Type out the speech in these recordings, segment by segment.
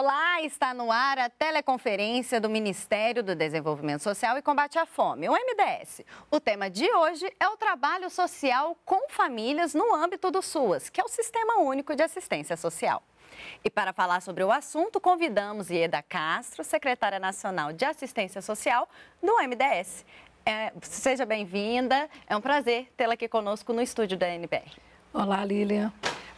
Olá, está no ar a teleconferência do Ministério do Desenvolvimento Social e Combate à Fome, o MDS. O tema de hoje é o trabalho social com famílias no âmbito do SUAS, que é o Sistema Único de Assistência Social. E para falar sobre o assunto, convidamos Ieda Castro, secretária nacional de Assistência Social do MDS. Seja bem-vinda, é um prazer tê-la aqui conosco no estúdio da NBR. Olá, Lilian.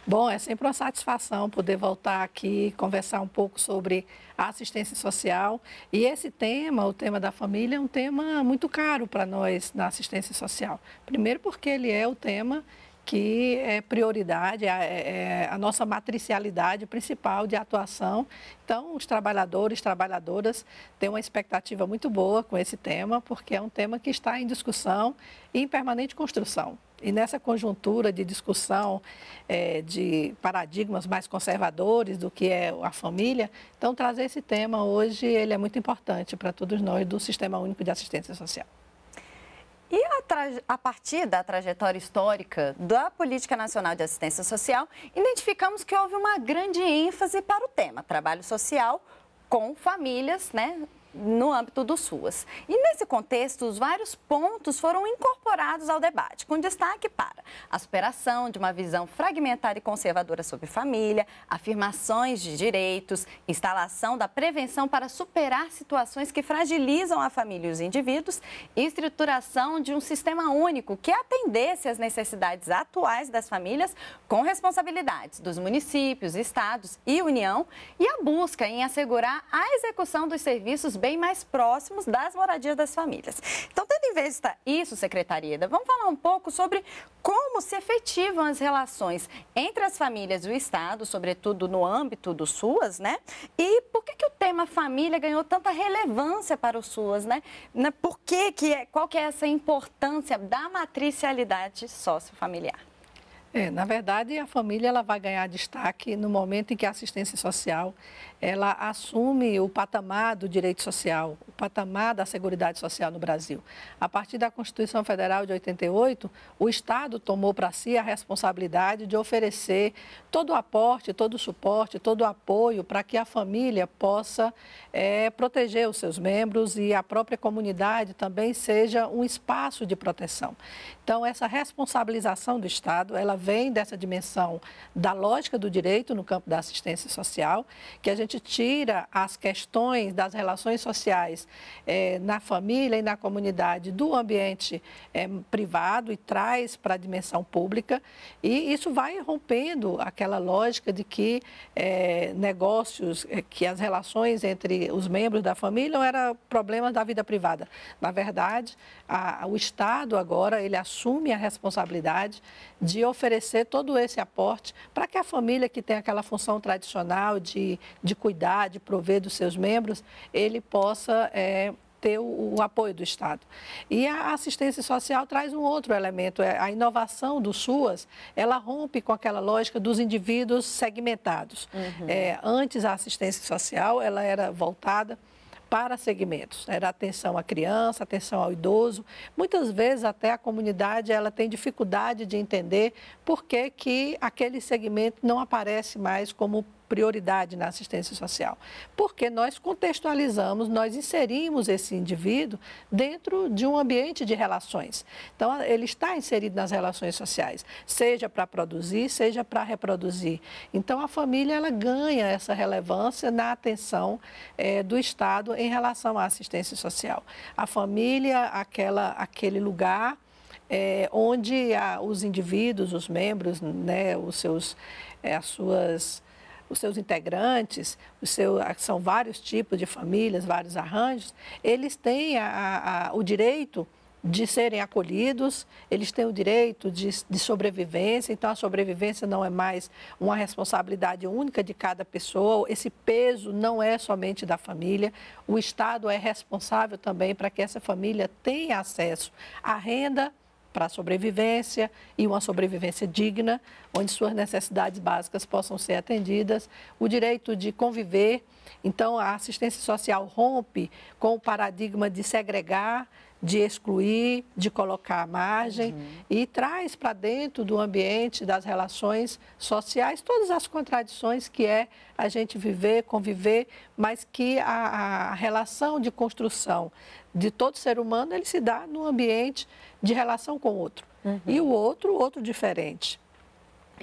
Bom, é sempre uma satisfação poder voltar aqui, conversar um pouco sobre a assistência social. E esse tema, o tema da família, é um tema muito caro para nós na assistência social. Primeiro porque ele é o tema que é prioridade, é a nossa matricialidade principal de atuação. Então, os trabalhadores, trabalhadoras têm uma expectativa muito boa com esse tema, porque é um tema que está em discussão e em permanente construção. E nessa conjuntura de discussão de paradigmas mais conservadores do que é a família, então trazer esse tema hoje ele é muito importante para todos nós do Sistema Único de Assistência Social. E a partir da trajetória histórica da Política Nacional de Assistência Social, identificamos que houve uma grande ênfase para o tema trabalho social com famílias, né, no âmbito do SUAS. E nesse contexto, os vários pontos foram incorporados ao debate, com destaque para a superação de uma visão fragmentada e conservadora sobre família, afirmações de direitos, instalação da prevenção para superar situações que fragilizam a família e os indivíduos, e estruturação de um sistema único que atendesse às necessidades atuais das famílias com responsabilidades dos municípios, estados e União, e a busca em assegurar a execução dos serviços bem mais próximos das moradias das famílias. Então, tendo em vista isso, secretaria, vamos falar um pouco sobre como se efetivam as relações entre as famílias e o Estado, sobretudo no âmbito do SUAS, né? E por que o tema família ganhou tanta relevância para o SUAS, né? Por que qual que é essa importância da matricialidade sociofamiliar? Na verdade, a família ela vai ganhar destaque no momento em que a assistência social ela assume o patamar do direito social, o patamar da Seguridade Social no Brasil. A partir da Constituição Federal de 88, o Estado tomou para si a responsabilidade de oferecer todo o aporte, todo o suporte, todo o apoio para que a família possa proteger os seus membros e a própria comunidade também seja um espaço de proteção. Então, essa responsabilização do Estado, ela vem dessa dimensão da lógica do direito no campo da assistência social, que a gente tira as questões das relações sociais na família e na comunidade do ambiente privado e traz para a dimensão pública. E isso vai rompendo aquela lógica de que negócios, que as relações entre os membros da família não eram problemas da vida privada. Na verdade, o Estado agora ele assume a responsabilidade de oferecer todo esse aporte para que a família que tem aquela função tradicional de cuidar, de prover dos seus membros, ele possa ter o apoio do Estado. E a assistência social traz um outro elemento, a inovação do SUAS, ela rompe com aquela lógica dos indivíduos segmentados. Uhum. Antes a assistência social ela era voltada para segmentos, era atenção à criança, atenção ao idoso. Muitas vezes até a comunidade ela tem dificuldade de entender por que que aquele segmento não aparece mais como prioridade na assistência social, porque nós contextualizamos, nós inserimos esse indivíduo dentro de um ambiente de relações. Então, ele está inserido nas relações sociais, seja para produzir, seja para reproduzir. Então, a família ela ganha essa relevância na atenção do Estado em relação à assistência social. A família, aquele lugar onde os indivíduos, os membros, né, os seus integrantes, são vários tipos de famílias, vários arranjos, eles têm o direito de serem acolhidos, eles têm o direito de sobrevivência. Então, a sobrevivência não é mais uma responsabilidade única de cada pessoa, esse peso não é somente da família, o Estado é responsável também para que essa família tenha acesso à renda, para a sobrevivência e uma sobrevivência digna, onde suas necessidades básicas possam ser atendidas, o direito de conviver. Então, a assistência social rompe com o paradigma de segregar, de excluir, de colocar à margem, e traz para dentro do ambiente das relações sociais todas as contradições que é a gente viver, conviver, mas que a relação de construção de todo ser humano, ele se dá no ambiente de relação com o outro. E o outro diferente.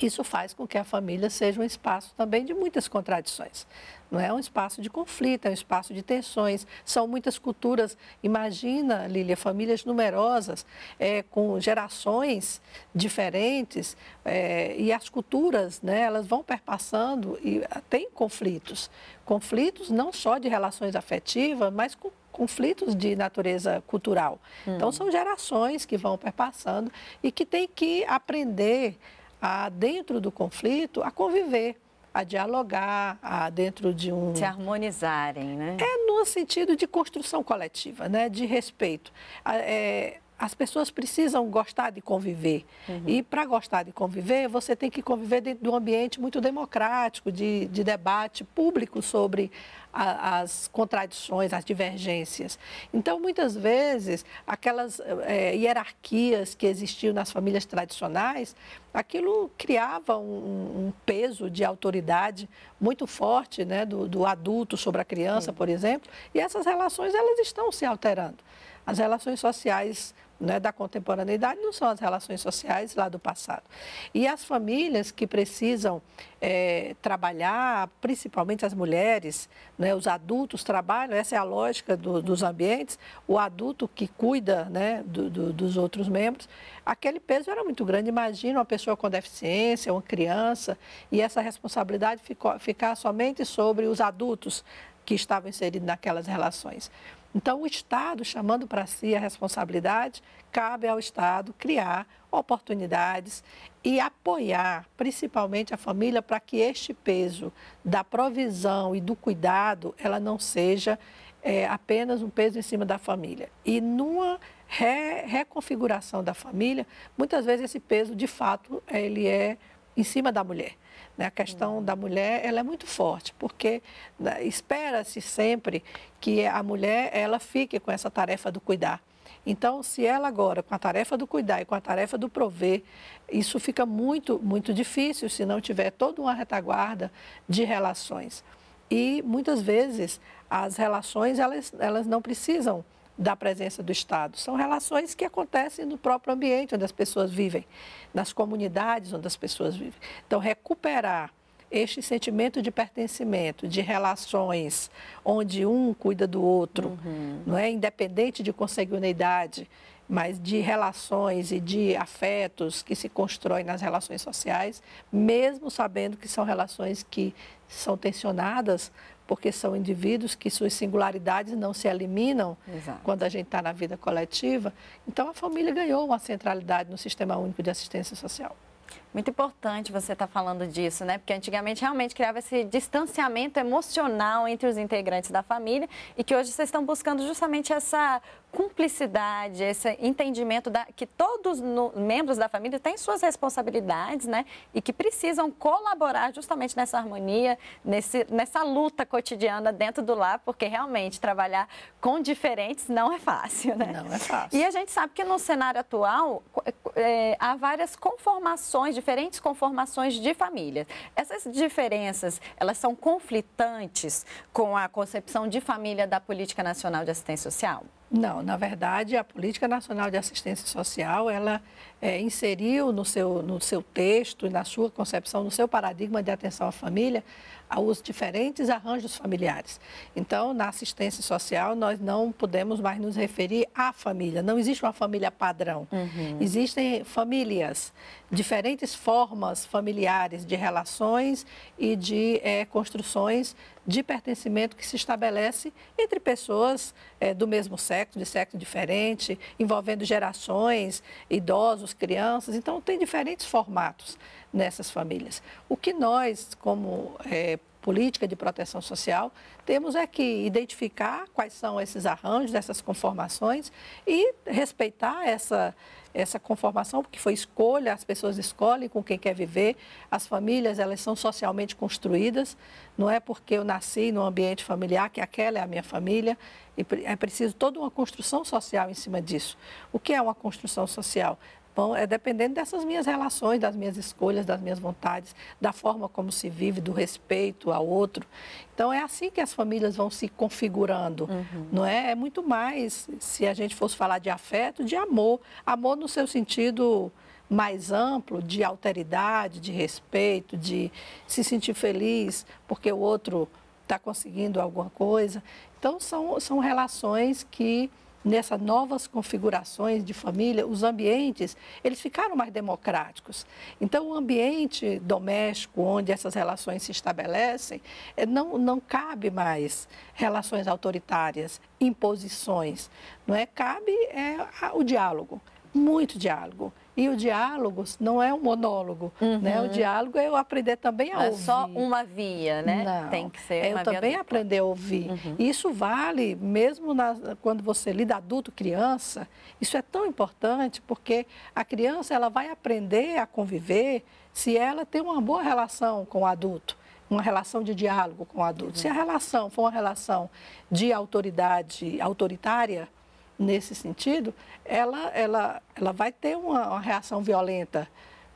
Isso faz com que a família seja um espaço também de muitas contradições. Não é um espaço de conflito, é um espaço de tensões. São muitas culturas. Imagina, Lília, famílias numerosas, com gerações diferentes, e as culturas, né, elas vão perpassando e tem conflitos. Conflitos não só de relações afetivas, mas com conflitos de natureza cultural. Então, são gerações que vão perpassando e que têm que aprender a, dentro do conflito, a conviver, a dialogar, a dentro de um... Se harmonizarem, né? No sentido de construção coletiva, né? De respeito. As pessoas precisam gostar de conviver. E para gostar de conviver, você tem que conviver dentro de um ambiente muito democrático, de debate público sobre as contradições, as divergências. Então, muitas vezes, aquelas hierarquias que existiam nas famílias tradicionais, aquilo criava um peso de autoridade muito forte, né, do adulto sobre a criança, por exemplo, e essas relações, elas estão se alterando. As relações sociais, né, da contemporaneidade não são as relações sociais lá do passado. E as famílias que precisam trabalhar, principalmente as mulheres, né, os adultos trabalham, essa é a lógica dos ambientes, o adulto que cuida, né, dos outros membros, aquele peso era muito grande. Imagina uma pessoa com deficiência, uma criança, e essa responsabilidade ficar somente sobre os adultos que estavam inseridos naquelas relações. Então, o Estado, chamando para si a responsabilidade, cabe ao Estado criar oportunidades e apoiar, principalmente, a família para que este peso da provisão e do cuidado, ela não seja apenas um peso em cima da família. E numa reconfiguração da família, muitas vezes esse peso, de fato, ele é em cima da mulher. A questão da mulher, ela é muito forte, porque espera-se sempre que a mulher, ela fique com essa tarefa do cuidar. Então, se ela agora, com a tarefa do cuidar e com a tarefa do prover, isso fica muito, muito difícil se não tiver toda uma retaguarda de relações. E, muitas vezes, as relações, elas não precisam da presença do Estado. São relações que acontecem no próprio ambiente onde as pessoas vivem, nas comunidades onde as pessoas vivem. Então, recuperar este sentimento de pertencimento, de relações onde um cuida do outro, não é independente de consanguinidade, mas de relações e de afetos que se constroem nas relações sociais, mesmo sabendo que são relações que são tensionadas, porque são indivíduos que suas singularidades não se eliminam. Exato. Quando a gente está na vida coletiva. Então, a família ganhou uma centralidade no Sistema Único de Assistência Social. Muito importante você estar falando disso, né? Porque antigamente realmente criava esse distanciamento emocional entre os integrantes da família e que hoje vocês estão buscando justamente essa cumplicidade, esse entendimento que todos os membros da família têm suas responsabilidades, né? E que precisam colaborar justamente nessa harmonia, nessa luta cotidiana dentro do lar, porque realmente trabalhar com diferentes não é fácil, né? Não é fácil. E a gente sabe que no cenário atual há várias conformações, diferentes conformações de família. Essas diferenças, elas são conflitantes com a concepção de família da Política Nacional de Assistência Social? Não, na verdade, a Política Nacional de Assistência Social, ela inseriu no seu texto e na sua concepção, no seu paradigma de atenção à família, aos diferentes arranjos familiares. Então, na assistência social, nós não podemos mais nos referir à família. Não existe uma família padrão. Existem famílias, diferentes formas familiares de relações e de construções de pertencimento que se estabelece entre pessoas do mesmo sexo, de sexo diferente, envolvendo gerações, idosos, crianças. Então, tem diferentes formatos nessas famílias. O que nós, como política de proteção social, temos é que identificar quais são esses arranjos, essas conformações e respeitar essa conformação, porque foi escolha, as pessoas escolhem com quem quer viver, as famílias, elas são socialmente construídas, não é porque eu nasci num ambiente familiar que aquela é a minha família, e é preciso toda uma construção social em cima disso. O que é uma construção social? Bom, é dependendo dessas minhas relações, das minhas escolhas, das minhas vontades, da forma como se vive, do respeito ao outro. Então, é assim que as famílias vão se configurando, não é? É muito mais, se a gente fosse falar de afeto, de amor. Amor no seu sentido mais amplo, de alteridade, de respeito, de se sentir feliz porque o outro está conseguindo alguma coisa. Então, são relações que... Nessas novas configurações de família, os ambientes, eles ficaram mais democráticos. Então, o ambiente doméstico, onde essas relações se estabelecem, não cabe mais relações autoritárias, imposições, não é? Cabe o diálogo, muito diálogo. E o diálogo não é um monólogo, né? O diálogo é eu aprender também a ouvir. Não é só uma via, né? Não. Tem que ser uma via. Eu também aprender a ouvir. Isso vale, mesmo quando você lida adulto, criança, isso é tão importante porque a criança ela vai aprender a conviver se ela tem uma boa relação com o adulto, uma relação de diálogo com o adulto. Se a relação for uma relação de autoridade, autoritária, nesse sentido, ela vai ter uma reação violenta,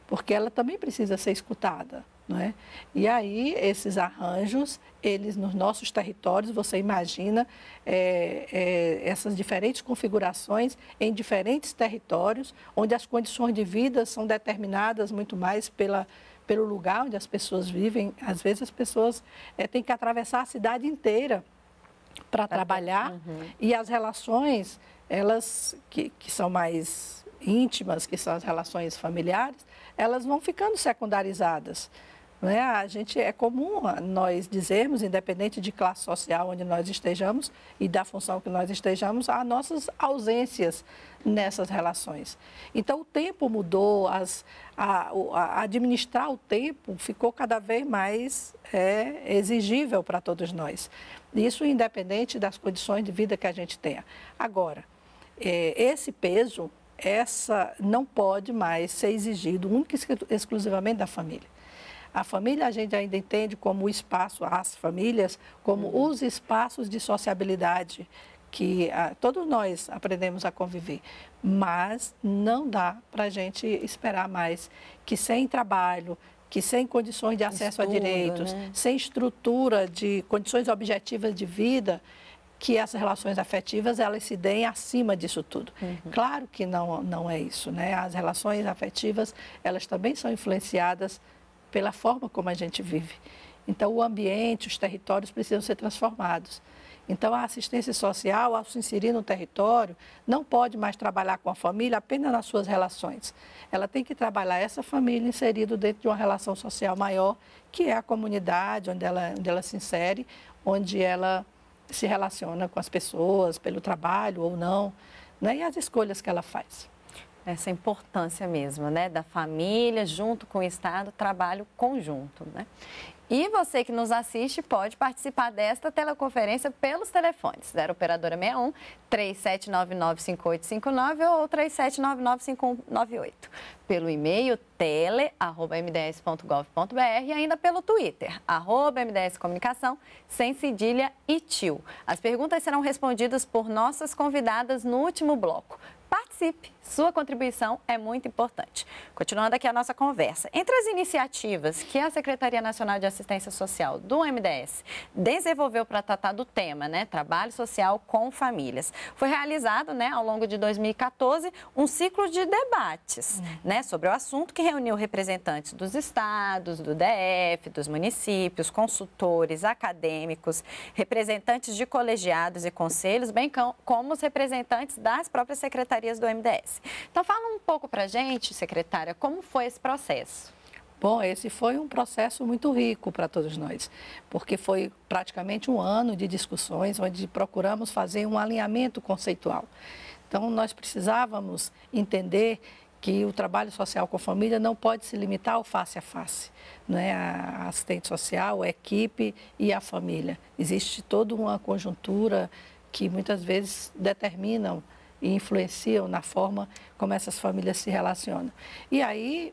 porque ela também precisa ser escutada, não é? E aí, esses arranjos, eles nos nossos territórios, você imagina essas diferentes configurações em diferentes territórios, onde as condições de vida são determinadas muito mais pelo lugar onde as pessoas vivem. Às vezes, as pessoas têm que atravessar a cidade inteira para trabalhar, e as relações, elas que são mais íntimas, que são as relações familiares, elas vão ficando secundarizadas, não é? A gente, é comum nós dizermos, independente de classe social onde nós estejamos e da função que nós estejamos, há nossas ausências nessas relações. Então, o tempo mudou, administrar o tempo ficou cada vez mais exigível para todos nós. Isso independente das condições de vida que a gente tenha. Agora, esse peso, não pode mais ser exigido única e exclusivamente da família. A família a gente ainda entende como o espaço, as famílias, como os espaços de sociabilidade que todos nós aprendemos a conviver. Mas não dá para a gente esperar mais que sem trabalho, que sem condições de acesso a direitos, né? Sem estrutura de condições objetivas de vida, que as relações afetivas, elas se deem acima disso tudo. Claro que não é isso, né? As relações afetivas, elas também são influenciadas pela forma como a gente vive. Então, o ambiente, os territórios precisam ser transformados. Então, a assistência social, ao se inserir no território, não pode mais trabalhar com a família apenas nas suas relações. Ela tem que trabalhar essa família inserida dentro de uma relação social maior, que é a comunidade onde ela se insere, onde ela se relaciona com as pessoas, pelo trabalho ou não, né? E as escolhas que ela faz. Essa importância mesmo, né? Da família, junto com o Estado, trabalho conjunto, né? E você que nos assiste pode participar desta teleconferência pelos telefones 0 operadora 61 37995859 ou 37995198, pelo e-mail tele@mds.gov.br e ainda pelo Twitter @mdscomunicação sem cedilha e tio. As perguntas serão respondidas por nossas convidadas no último bloco. Participe, sua contribuição é muito importante. Continuando aqui a nossa conversa, entre as iniciativas que a Secretaria Nacional de Assistência Social do MDS desenvolveu para tratar do tema, né, trabalho social com famílias, foi realizado, né, ao longo de 2014, um ciclo de debates, né, sobre o assunto que reuniu representantes dos estados, do DF, dos municípios, consultores, acadêmicos, representantes de colegiados e conselhos, bem como os representantes das próprias secretarias do MDS. Então, fala um pouco para a gente, secretária, como foi esse processo? Bom, esse foi um processo muito rico para todos nós, porque foi praticamente um ano de discussões, onde procuramos fazer um alinhamento conceitual. Então, nós precisávamos entender que o trabalho social com a família não pode se limitar ao face a face, né? A assistente social, a equipe e a família. Existe toda uma conjuntura que muitas vezes determinam e influenciam na forma como essas famílias se relacionam. E aí,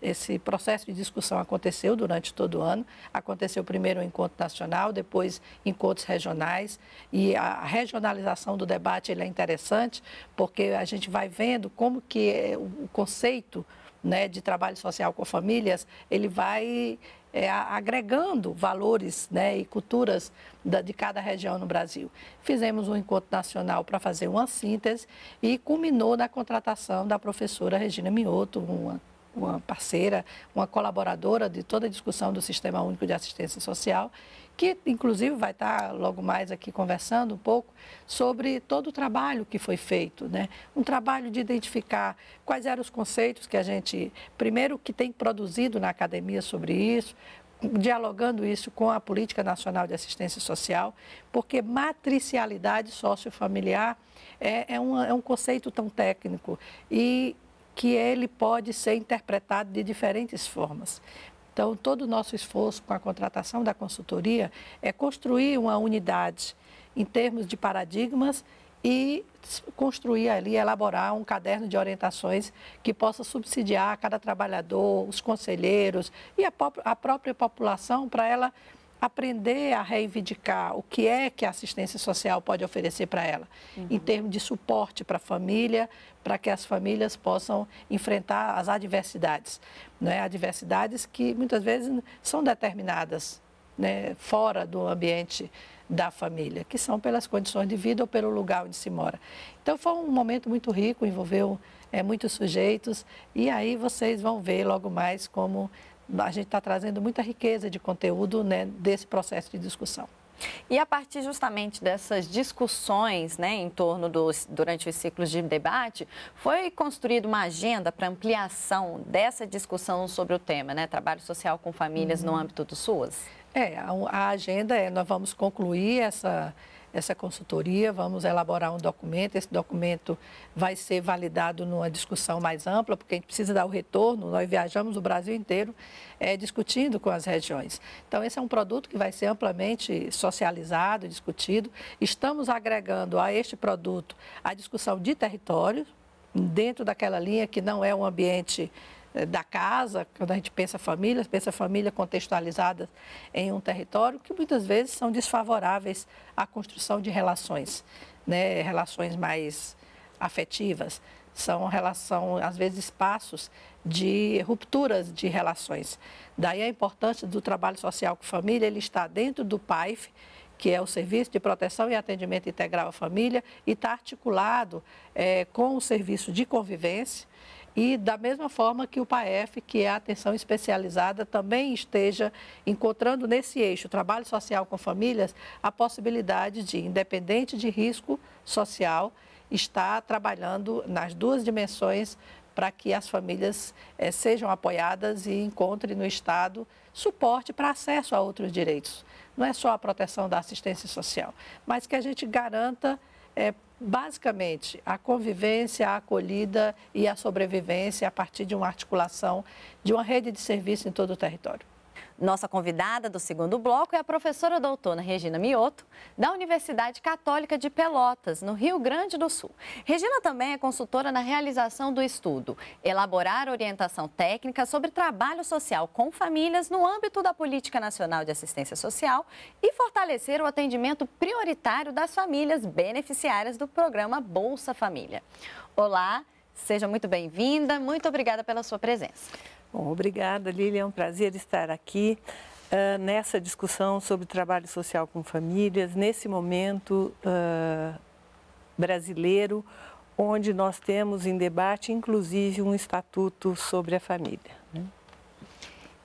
esse processo de discussão aconteceu durante todo o ano, aconteceu primeiro o encontro nacional, depois encontros regionais, e a regionalização do debate ele é interessante, porque a gente vai vendo como que o conceito, né, de trabalho social com famílias, ele vai agregando valores, né, e culturas de cada região no Brasil. Fizemos um encontro nacional para fazer uma síntese e culminou na contratação da professora Regina Mioto, uma parceira, uma colaboradora de toda a discussão do Sistema Único de Assistência Social, que inclusive vai estar logo mais aqui conversando um pouco sobre todo o trabalho que foi feito, né? Um trabalho de identificar quais eram os conceitos que a gente, primeiro, que tem produzido na academia sobre isso, dialogando isso com a Política Nacional de Assistência Social, porque matricialidade sociofamiliar é um conceito tão técnico e que ele pode ser interpretado de diferentes formas. Então, todo o nosso esforço com a contratação da consultoria é construir uma unidade em termos de paradigmas e construir ali, elaborar um caderno de orientações que possa subsidiar cada trabalhador, os conselheiros e a própria população para ela aprender a reivindicar o que é que a assistência social pode oferecer para ela, uhum, em termos de suporte para a família, para que as famílias possam enfrentar as adversidades, né? Adversidades que muitas vezes são determinadas, né, fora do ambiente da família, que são pelas condições de vida ou pelo lugar onde se mora. Então foi um momento muito rico, envolveu muitos sujeitos, e aí vocês vão ver logo mais como a gente está trazendo muita riqueza de conteúdo, né, desse processo de discussão. E a partir justamente dessas discussões, né, em torno durante os ciclos de debate, foi construída uma agenda para ampliação dessa discussão sobre o tema, né, trabalho social com famílias, uhum, no âmbito do SUAS? A agenda é, nós vamos concluir essa consultoria, vamos elaborar um documento, esse documento vai ser validado numa discussão mais ampla, porque a gente precisa dar o retorno, nós viajamos o Brasil inteiro discutindo com as regiões. Então, esse é um produto que vai ser amplamente socializado, discutido. Estamos agregando a este produto a discussão de território, dentro daquela linha que não é um ambiente da casa, quando a gente pensa família contextualizadas em um território que muitas vezes são desfavoráveis à construção de relações, né? Relações mais afetivas, são às vezes espaços de rupturas de relações. Daí a importância do trabalho social com família, ele está dentro do PAIF, que é o Serviço de Proteção e Atendimento Integral à Família, e está articulado com o Serviço de Convivência, e da mesma forma que o PAEF, que é a atenção especializada, também esteja encontrando nesse eixo trabalho social com famílias a possibilidade de, independente de risco social, estar trabalhando nas duas dimensões para que as famílias sejam apoiadas e encontrem no Estado suporte para acesso a outros direitos. Não é só a proteção da assistência social, mas que a gente garanta basicamente a convivência, a acolhida e a sobrevivência a partir de uma articulação de uma rede de serviço em todo o território. Nossa convidada do segundo bloco é a professora doutora Regina Mioto, da Universidade Católica de Pelotas, no Rio Grande do Sul. Regina também é consultora na realização do estudo Elaborar Orientação Técnica sobre Trabalho Social com Famílias no âmbito da Política Nacional de Assistência Social e Fortalecer o Atendimento Prioritário das Famílias Beneficiárias do Programa Bolsa Família. Olá, seja muito bem-vinda, muito obrigada pela sua presença. Bom, obrigada, Lília. É um prazer estar aqui nessa discussão sobre trabalho social com famílias, nesse momento brasileiro, onde nós temos em debate, inclusive, um estatuto sobre a família, né?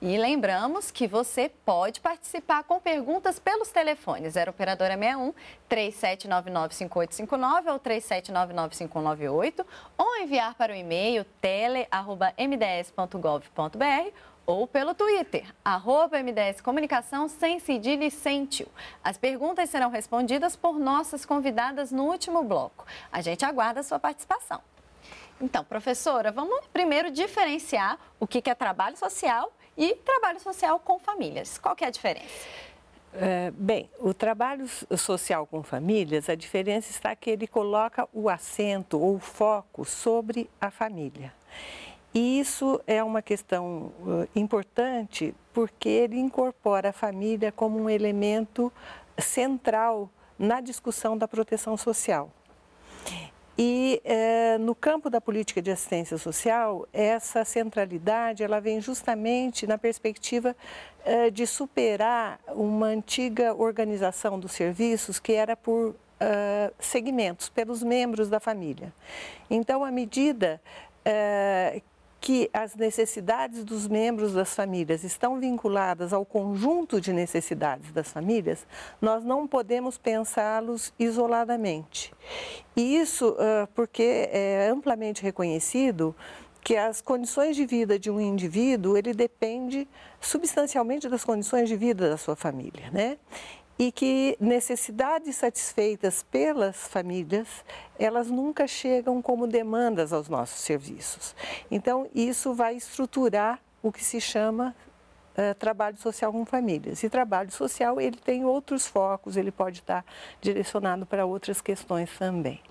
E lembramos que você pode participar com perguntas pelos telefones 0 operadora 61 3799-5859 ou 3799-5198 ou enviar para o e-mail tele@mds.gov.br ou pelo Twitter, @MDScomunicação sem cedilha e sem tio. As perguntas serão respondidas por nossas convidadas no último bloco. A gente aguarda a sua participação. Então, professora, vamos primeiro diferenciar o que é trabalho social e trabalho social com famílias. Qual que é a diferença? Bem, o trabalho social com famílias, a diferença está que ele coloca o acento ou o foco sobre a família. E isso é uma questão importante porque ele incorpora a família como um elemento central na discussão da proteção social. E no campo da política de assistência social, essa centralidade ela vem justamente na perspectiva de superar uma antiga organização dos serviços que era por segmentos, pelos membros da família. Então, à medida que as necessidades dos membros das famílias estão vinculadas ao conjunto de necessidades das famílias, nós não podemos pensá-los isoladamente. E isso porque é amplamente reconhecido que as condições de vida de um indivíduo, ele depende substancialmente das condições de vida da sua família, né? E que necessidades satisfeitas pelas famílias, elas nunca chegam como demandas aos nossos serviços. Então, isso vai estruturar o que se chama trabalho social com famílias. E trabalho social, ele tem outros focos, ele pode estar direcionado para outras questões também.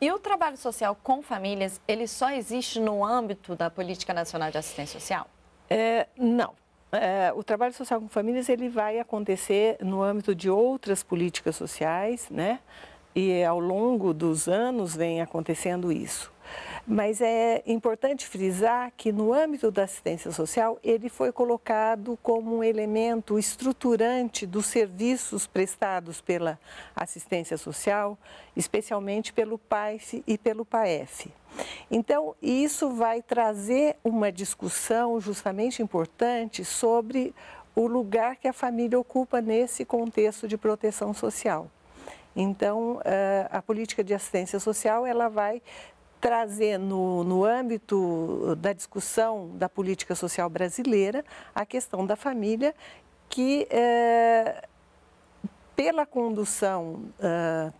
E o trabalho social com famílias, ele só existe no âmbito da Política Nacional de Assistência Social? Não. O trabalho social com famílias ele vai acontecer no âmbito de outras políticas sociais, né? E ao longo dos anos vem acontecendo isso. Mas é importante frisar que no âmbito da assistência social ele foi colocado como um elemento estruturante dos serviços prestados pela assistência social, especialmente pelo PAIF e pelo PAEF. Então, isso vai trazer uma discussão justamente importante sobre o lugar que a família ocupa nesse contexto de proteção social. Então, a política de assistência social ela vai trazer no âmbito da discussão da política social brasileira a questão da família que, pela condução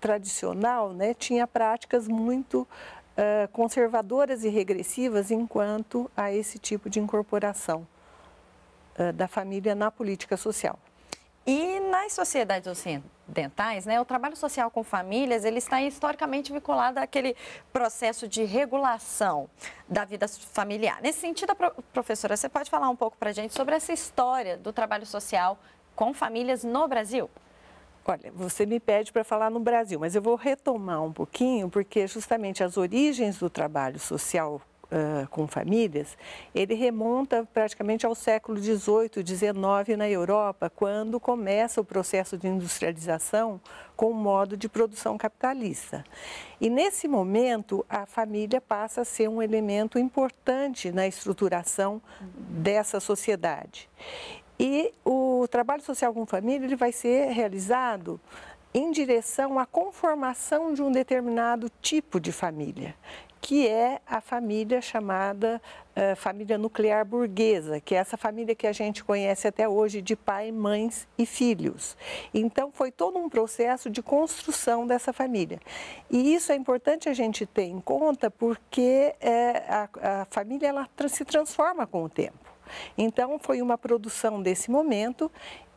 tradicional, né, tinha práticas muito conservadoras e regressivas enquanto a esse tipo de incorporação da família na política social. E nas sociedades ocidentais, né, o trabalho social com famílias, ele está historicamente vinculado àquele processo de regulação da vida familiar. Nesse sentido, professora, você pode falar um pouco para a gente sobre essa história do trabalho social com famílias no Brasil? Olha, você me pede para falar no Brasil, mas eu vou retomar um pouquinho, porque justamente as origens do trabalho social com famílias, ele remonta praticamente ao século XVIII, XIX na Europa, quando começa o processo de industrialização com o modo de produção capitalista. E nesse momento, a família passa a ser um elemento importante na estruturação dessa sociedade. E o trabalho social com família ele vai ser realizado em direção à conformação de um determinado tipo de família, que é a família chamada família nuclear burguesa, que é essa família que a gente conhece até hoje de pai, mães e filhos. Então, foi todo um processo de construção dessa família. E isso é importante a gente ter em conta porque a família ela se transforma com o tempo. Então, foi uma produção desse momento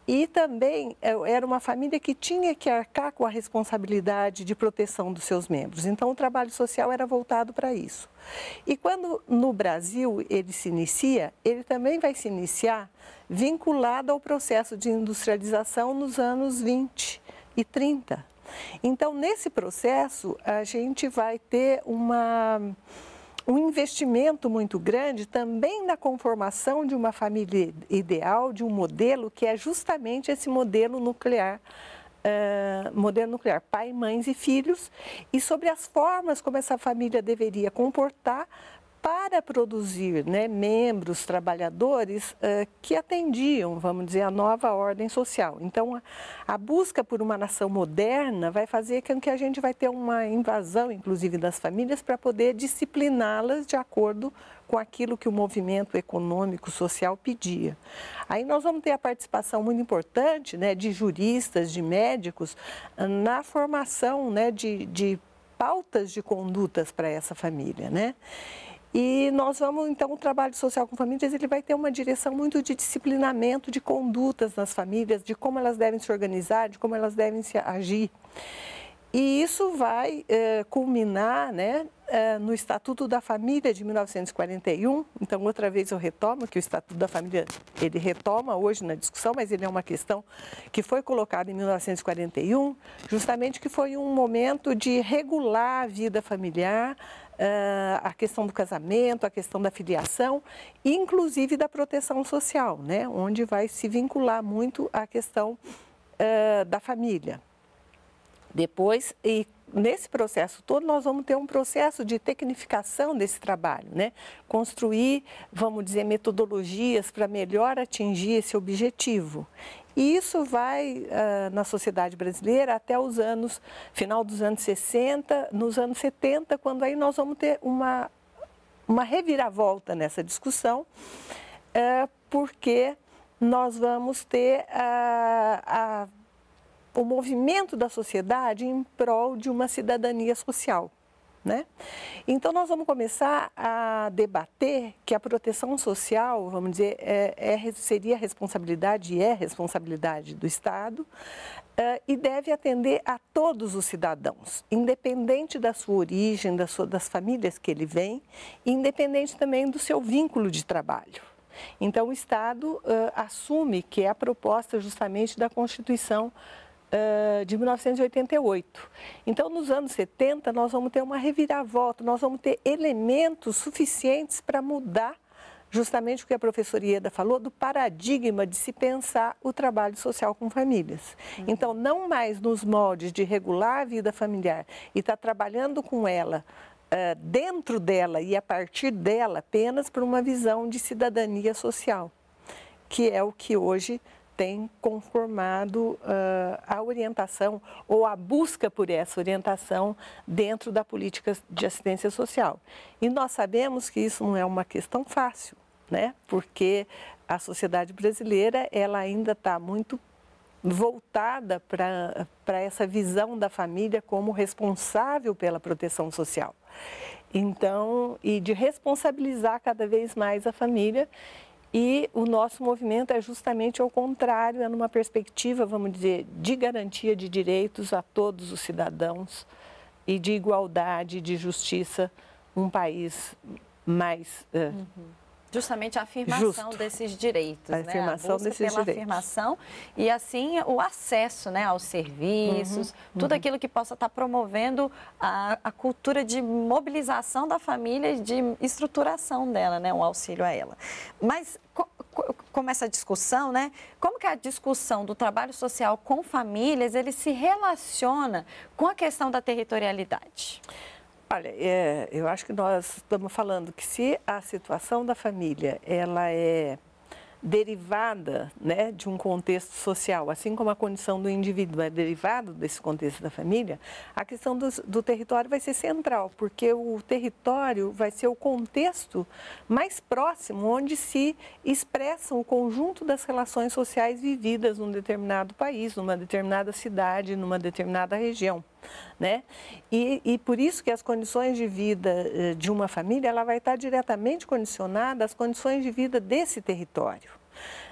e também era uma família que tinha que arcar com a responsabilidade de proteção dos seus membros. Então, o trabalho social era voltado para isso. E quando no Brasil ele se inicia, ele também vai se iniciar vinculado ao processo de industrialização nos anos 20 e 30. Então, nesse processo, a gente vai ter um investimento muito grande também na conformação de uma família ideal, de um modelo que é justamente esse modelo nuclear pai, mães e filhos, e sobre as formas como essa família deveria comportar para produzir, né, membros, trabalhadores que atendiam, vamos dizer, a nova ordem social. Então, a busca por uma nação moderna vai fazer com que a gente vai ter uma invasão, inclusive, das famílias para poder discipliná-las de acordo com aquilo que o movimento econômico social pedia. Aí nós vamos ter a participação muito importante, né, de juristas, de médicos, na formação, né, de pautas de condutas para essa família, né? E nós vamos, então, o trabalho social com famílias, ele vai ter uma direção muito de disciplinamento, de condutas nas famílias, de como elas devem se organizar, de como elas devem se agir. E isso vai culminar, né, no Estatuto da Família de 1941. Então, outra vez eu retomo que o Estatuto da Família, ele retoma hoje na discussão, mas ele é uma questão que foi colocada em 1941, justamente que foi um momento de regular a vida familiar, a questão do casamento, a questão da filiação, inclusive da proteção social, né, onde vai se vincular muito à questão da família. Depois, e nesse processo todo, nós vamos ter um processo de tecnificação desse trabalho, né? Construir, vamos dizer, metodologias para melhor atingir esse objetivo. E isso vai, na sociedade brasileira, até os anos, final dos anos 60, nos anos 70, quando aí nós vamos ter uma reviravolta nessa discussão, porque nós vamos ter o movimento da sociedade em prol de uma cidadania social, né? Então, nós vamos começar a debater que a proteção social, vamos dizer, seria responsabilidade e é responsabilidade do Estado e deve atender a todos os cidadãos, independente da sua origem, das famílias que ele vem, independente também do seu vínculo de trabalho. Então, o Estado assume que é a proposta justamente da Constituição de 1988. Então, nos anos 70, nós vamos ter uma reviravolta, nós vamos ter elementos suficientes para mudar justamente o que a professora Ieda falou, do paradigma de se pensar o trabalho social com famílias. Então, não mais nos moldes de regular a vida familiar e estar trabalhando com ela, dentro dela e a partir dela, apenas por uma visão de cidadania social, que é o que hoje tem conformado a orientação ou a busca por essa orientação dentro da política de assistência social. E nós sabemos que isso não é uma questão fácil, né? Porque a sociedade brasileira, ela ainda está muito voltada para essa visão da família como responsável pela proteção social. Então, e de responsabilizar cada vez mais a família. E o nosso movimento é justamente ao contrário, é numa perspectiva, vamos dizer, de garantia de direitos a todos os cidadãos e de igualdade, de justiça, um país mais justamente a afirmação desses direitos, né? Afirmação desses direitos. Afirmação e, assim, o acesso, né, aos serviços, tudo aquilo que possa estar promovendo a cultura de mobilização da família e de estruturação dela, né, um auxílio a ela. Mas como essa discussão, né? Como que a discussão do trabalho social com famílias, ele se relaciona com a questão da territorialidade? Olha, eu acho que nós estamos falando que se a situação da família, ela é derivada, né, de um contexto social, assim como a condição do indivíduo é derivada desse contexto da família, a questão do território vai ser central, porque o território vai ser o contexto mais próximo onde se expressa o conjunto das relações sociais vividas num determinado país, numa determinada cidade, numa determinada região, né? E por isso que as condições de vida de uma família, ela vai estar diretamente condicionada às condições de vida desse território,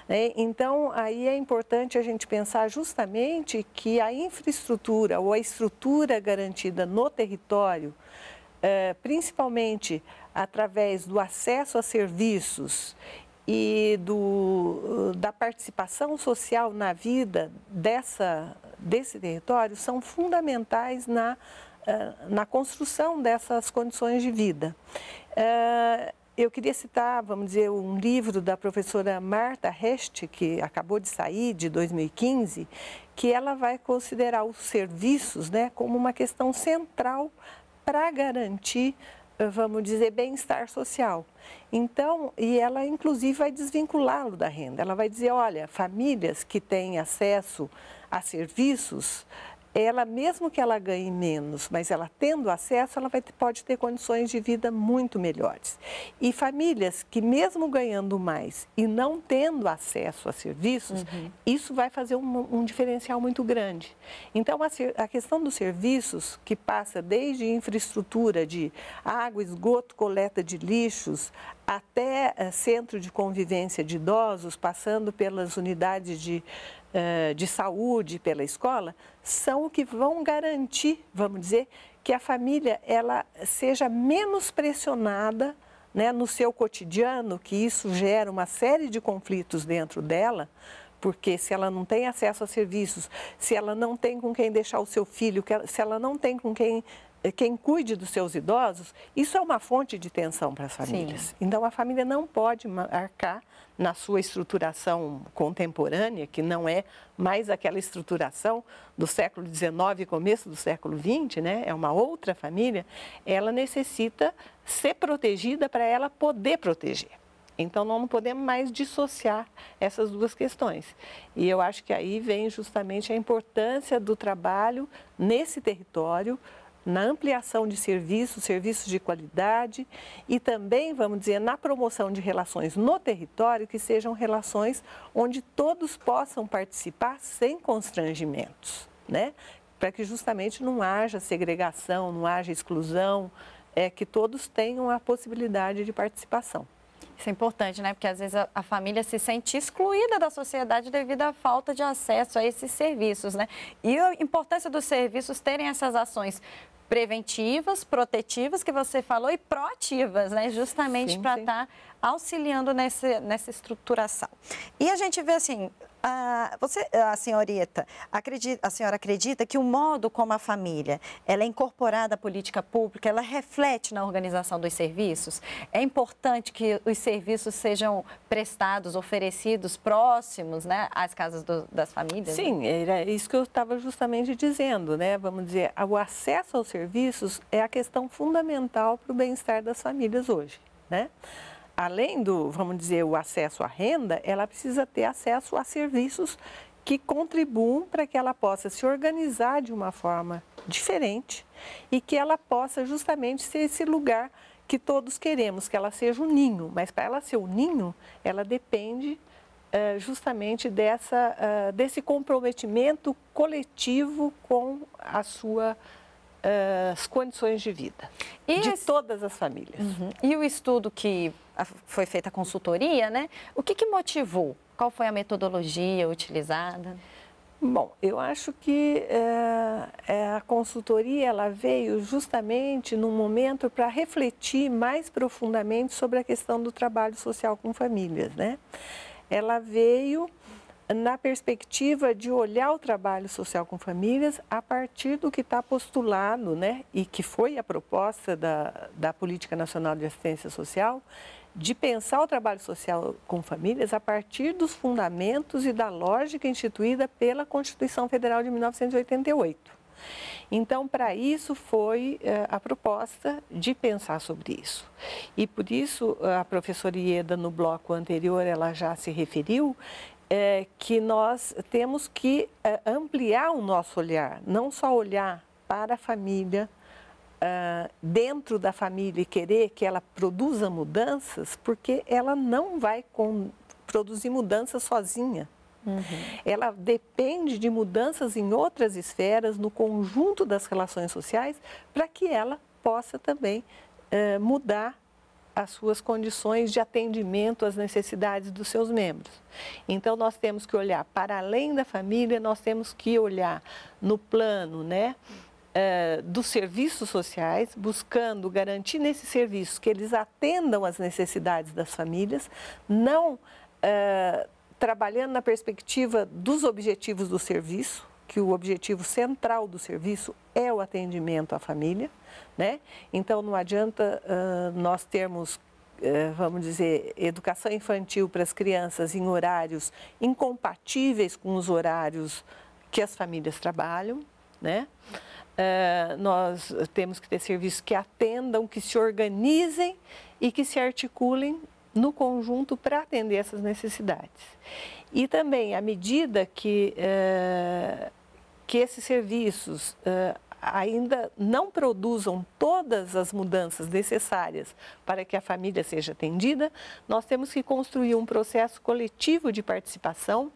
né? Então, aí é importante a gente pensar justamente que a infraestrutura ou a estrutura garantida no território, principalmente através do acesso a serviços e da participação social na vida desse território, são fundamentais na construção dessas condições de vida. Eu queria citar, vamos dizer, um livro da professora Marta Hest, que acabou de sair, de 2015, que ela vai considerar os serviços, né, como uma questão central para garantir, vamos dizer, bem-estar social. Então, e ela inclusive vai desvinculá-lo da renda. Ela vai dizer, olha, famílias que têm acesso a serviços, ela, mesmo que ela ganhe menos, mas ela tendo acesso, ela pode ter condições de vida muito melhores. E famílias que, mesmo ganhando mais e não tendo acesso a serviços, isso vai fazer um diferencial muito grande. Então, a questão dos serviços, que passa desde infraestrutura de água, esgoto, coleta de lixos, até centro de convivência de idosos, passando pelas unidades de saúde, pela escola, são o que vão garantir, vamos dizer, que a família ela seja menos pressionada, né, no seu cotidiano, que isso gera uma série de conflitos dentro dela, porque se ela não tem acesso a serviços, se ela não tem com quem deixar o seu filho, se ela não tem com quem cuide dos seus idosos, isso é uma fonte de tensão para as famílias. Sim. Então, a família não pode arcar na sua estruturação contemporânea, que não é mais aquela estruturação do século XIX e começo do século XX, né? É uma outra família, ela necessita ser protegida para ela poder proteger. Então, nós não podemos mais dissociar essas duas questões. E eu acho que aí vem justamente a importância do trabalho nesse território, na ampliação de serviços, serviços de qualidade e também, vamos dizer, na promoção de relações no território, que sejam relações onde todos possam participar sem constrangimentos, né? Para que justamente não haja segregação, não haja exclusão, que todos tenham a possibilidade de participação. Isso é importante, né? Porque às vezes a família se sente excluída da sociedade devido à falta de acesso a esses serviços, né? E a importância dos serviços terem essas ações preventivas, protetivas, que você falou, e proativas, né? Justamente para estar auxiliando nessa estruturação. E a gente vê assim, a senhora acredita que o modo como a família ela é incorporada à política pública, ela reflete na organização dos serviços? É importante que os serviços sejam prestados, oferecidos, próximos, né, às casas das famílias? Sim, né? Era isso que eu estava justamente dizendo, né? Vamos dizer, o acesso aos serviços é a questão fundamental para o bem-estar das famílias hoje, né? Além do, vamos dizer, o acesso à renda, ela precisa ter acesso a serviços que contribuam para que ela possa se organizar de uma forma diferente e que ela possa justamente ser esse lugar que todos queremos, que ela seja um ninho. Mas para ela ser um ninho, ela depende justamente desse comprometimento coletivo com a sua as condições de vida de todas as famílias. E o estudo que foi feita a consultoria, né? O que motivou? Qual foi a metodologia utilizada? Bom, eu acho que a consultoria ela veio justamente num momento para refletir mais profundamente sobre a questão do trabalho social com famílias, né? Ela veio na perspectiva de olhar o trabalho social com famílias a partir do que está postulado, né, e que foi a proposta da Política Nacional de Assistência Social, de pensar o trabalho social com famílias a partir dos fundamentos e da lógica instituída pela Constituição Federal de 1988. Então, para isso foi a proposta de pensar sobre isso. E por isso a professora Ieda, no bloco anterior, ela já se referiu que nós temos que ampliar o nosso olhar, não só olhar para a família, dentro da família e querer que ela produza mudanças, porque ela não vai produzir mudanças sozinha. Ela depende de mudanças em outras esferas, no conjunto das relações sociais, para que ela possa também mudar as suas condições de atendimento às necessidades dos seus membros. Então, nós temos que olhar para além da família, nós temos que olhar no plano, né, dos serviços sociais, buscando garantir nesses serviços que eles atendam às necessidades das famílias, não trabalhando na perspectiva dos objetivos do serviço, que o objetivo central do serviço é o atendimento à família, né? Então, não adianta nós termos, vamos dizer, educação infantil para as crianças em horários incompatíveis com os horários que as famílias trabalham, né? Nós temos que ter serviços que atendam, que se organizem e que se articulem no conjunto para atender essas necessidades. E também, à medida que esses serviços ainda não produzam todas as mudanças necessárias para que a família seja atendida, nós temos que construir um processo coletivo de participação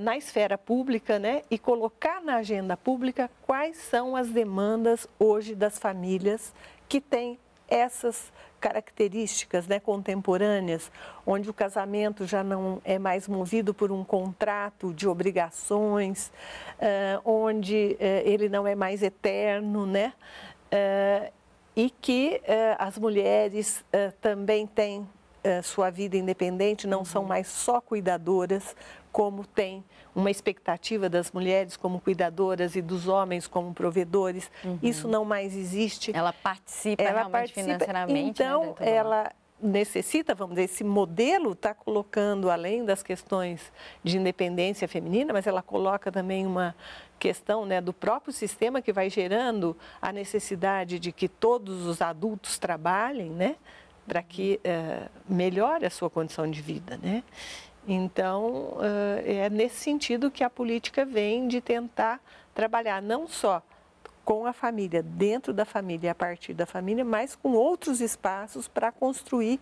na esfera pública, né, e colocar na agenda pública quais são as demandas hoje das famílias que têm essas características, né, contemporâneas, onde o casamento já não é mais movido por um contrato de obrigações, onde ele não é mais eterno, né, e que as mulheres também têm sua vida independente, não são mais só cuidadoras, como tem uma expectativa das mulheres como cuidadoras e dos homens como provedores. Isso não mais existe. Ela participa, ela realmente participa financeiramente. Então, né, ela necessita, vamos dizer, esse modelo está colocando, além das questões de independência feminina, mas ela coloca também uma questão, né, do próprio sistema que vai gerando a necessidade de que todos os adultos trabalhem, né, para que melhore a sua condição de vida, né? Então, é nesse sentido que a política vem de tentar trabalhar não só com a família, dentro da família, a partir da família, mas com outros espaços para construir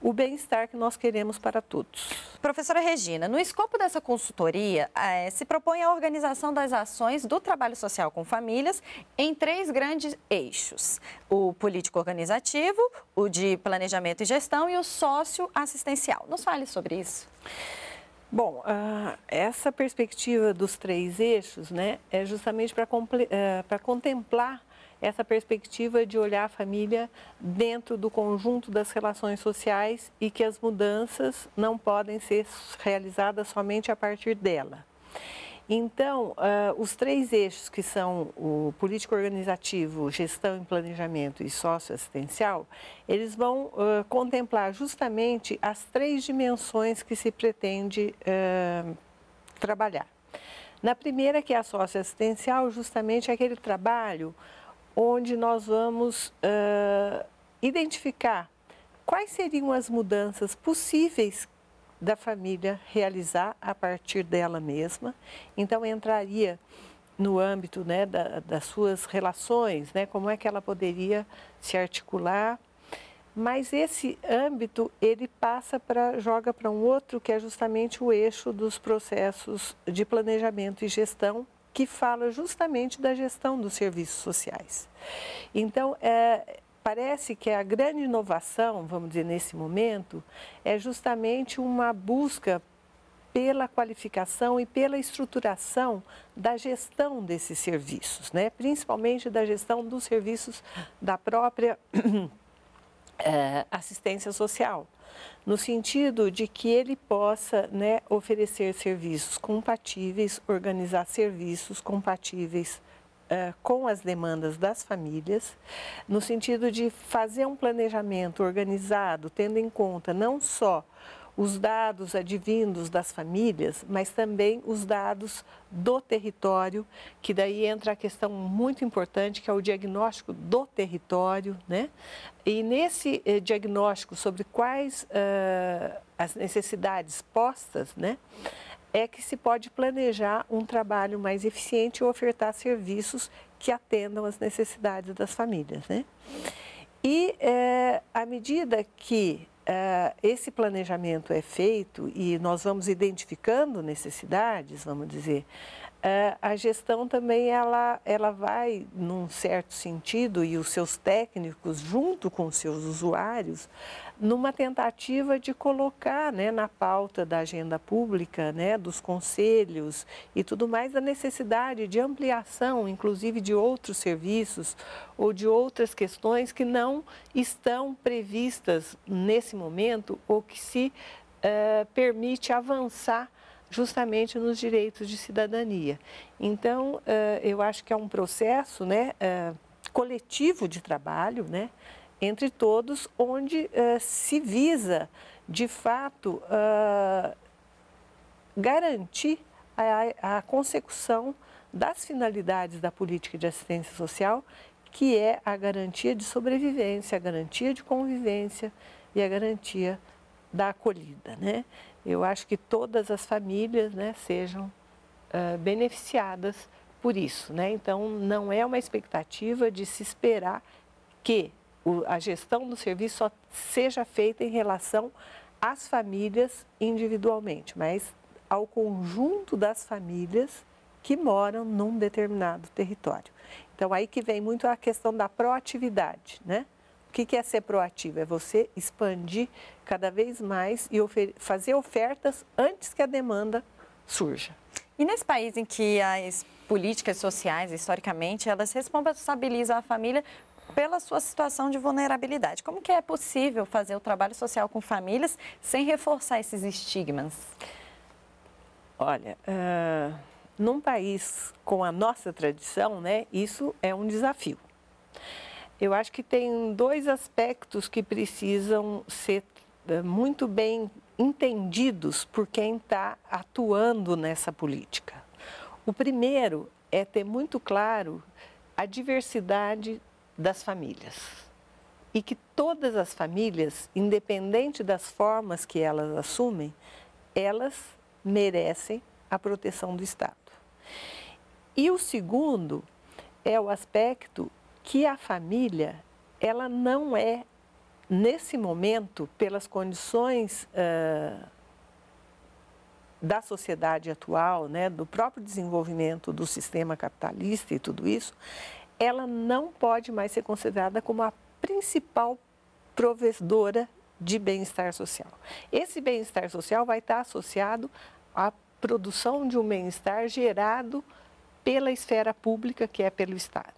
o bem-estar que nós queremos para todos. Professora Regina, no escopo dessa consultoria, se propõe a organização das ações do trabalho social com famílias em 3 grandes eixos: o político-organizativo, o de planejamento e gestão e o sócio-assistencial. Nos fale sobre isso. Bom, essa perspectiva dos 3 eixos, né, é justamente para contemplar essa perspectiva de olhar a família dentro do conjunto das relações sociais e que as mudanças não podem ser realizadas somente a partir dela. Então, os 3 eixos, que são o político organizativo, gestão e planejamento e socioassistencial, eles vão contemplar justamente as 3 dimensões que se pretende trabalhar. Na primeira, que é a socioassistencial, justamente é aquele trabalho onde nós vamos identificar quais seriam as mudanças possíveis da família realizar a partir dela mesma. Então, entraria no âmbito, né, das suas relações, né, como é que ela poderia se articular. Mas esse âmbito, ele passa para, joga para um outro, que é justamente o eixo dos processos de planejamento e gestão, que fala justamente da gestão dos serviços sociais. Então, parece que a grande inovação, vamos dizer, nesse momento, é justamente uma busca pela qualificação e pela estruturação da gestão desses serviços, né? Principalmente da gestão dos serviços da própria assistência social, no sentido de que ele possa, né, oferecer serviços compatíveis, organizar serviços compatíveis com as demandas das famílias, no sentido de fazer um planejamento organizado, tendo em conta não só os dados advindos das famílias, mas também os dados do território, que daí entra a questão muito importante, que é o diagnóstico do território, né? E nesse diagnóstico sobre quais as necessidades postas, né, é que se pode planejar um trabalho mais eficiente e ofertar serviços que atendam às necessidades das famílias, né? E à medida que esse planejamento é feito e nós vamos identificando necessidades, vamos dizer, a gestão também ela vai, num certo sentido, e os seus técnicos junto com os seus usuários, numa tentativa de colocar, né, na pauta da agenda pública, né, dos conselhos e tudo mais, a necessidade de ampliação, inclusive, de outros serviços ou de outras questões que não estão previstas nesse momento ou que se permite avançar justamente nos direitos de cidadania. Então, eu acho que é um processo, né, coletivo de trabalho, né, entre todos, onde se visa, de fato, garantir a consecução das finalidades da política de assistência social, que é a garantia de sobrevivência, a garantia de convivência e a garantia da acolhida, né? Eu acho que todas as famílias, né, sejam beneficiadas por isso, né? Então, não é uma expectativa de se esperar que a gestão do serviço só seja feita em relação às famílias individualmente, mas ao conjunto das famílias que moram num determinado território. Então, aí que vem muito a questão da proatividade, né? O que é ser proativo? É você expandir cada vez mais e fazer ofertas antes que a demanda surja. E nesse país em que as políticas sociais, historicamente, elas responsabilizam a família pela sua situação de vulnerabilidade, como que é possível fazer o trabalho social com famílias sem reforçar esses estigmas? Olha, num país com a nossa tradição, né, isso é um desafio. Eu acho que tem dois aspectos que precisam ser muito bem entendidos por quem está atuando nessa política. O primeiro é ter muito claro a diversidade das famílias e que todas as famílias, independente das formas que elas assumem, elas merecem a proteção do Estado. E o segundo é o aspecto que a família, ela não é, nesse momento, pelas condições da sociedade atual, né, do próprio desenvolvimento do sistema capitalista e tudo isso, ela não pode mais ser considerada como a principal provedora de bem-estar social. Esse bem-estar social vai estar associado à produção de um bem-estar gerado pela esfera pública, que é pelo Estado.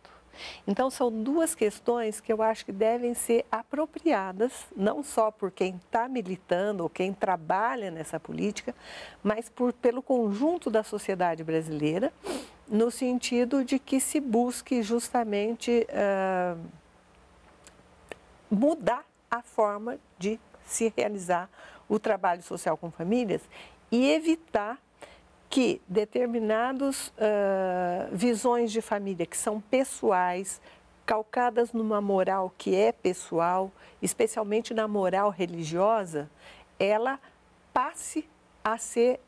Então, são duas questões que eu acho que devem ser apropriadas, não só por quem está militando ou quem trabalha nessa política, mas pelo conjunto da sociedade brasileira, no sentido de que se busque justamente mudar a forma de se realizar o trabalho social com famílias e evitar que determinadas visões de família que são pessoais, calcadas numa moral que é pessoal, especialmente na moral religiosa, ela passe a ser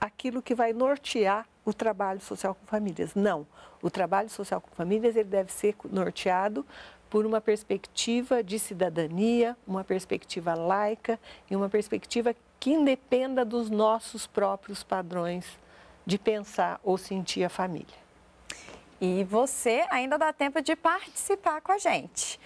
aquilo que vai nortear o trabalho social com famílias. Não, o trabalho social com famílias ele deve ser norteado por uma perspectiva de cidadania, uma perspectiva laica e uma perspectiva que independa dos nossos próprios padrões de pensar ou sentir a família. E você ainda dá tempo de participar com a gente.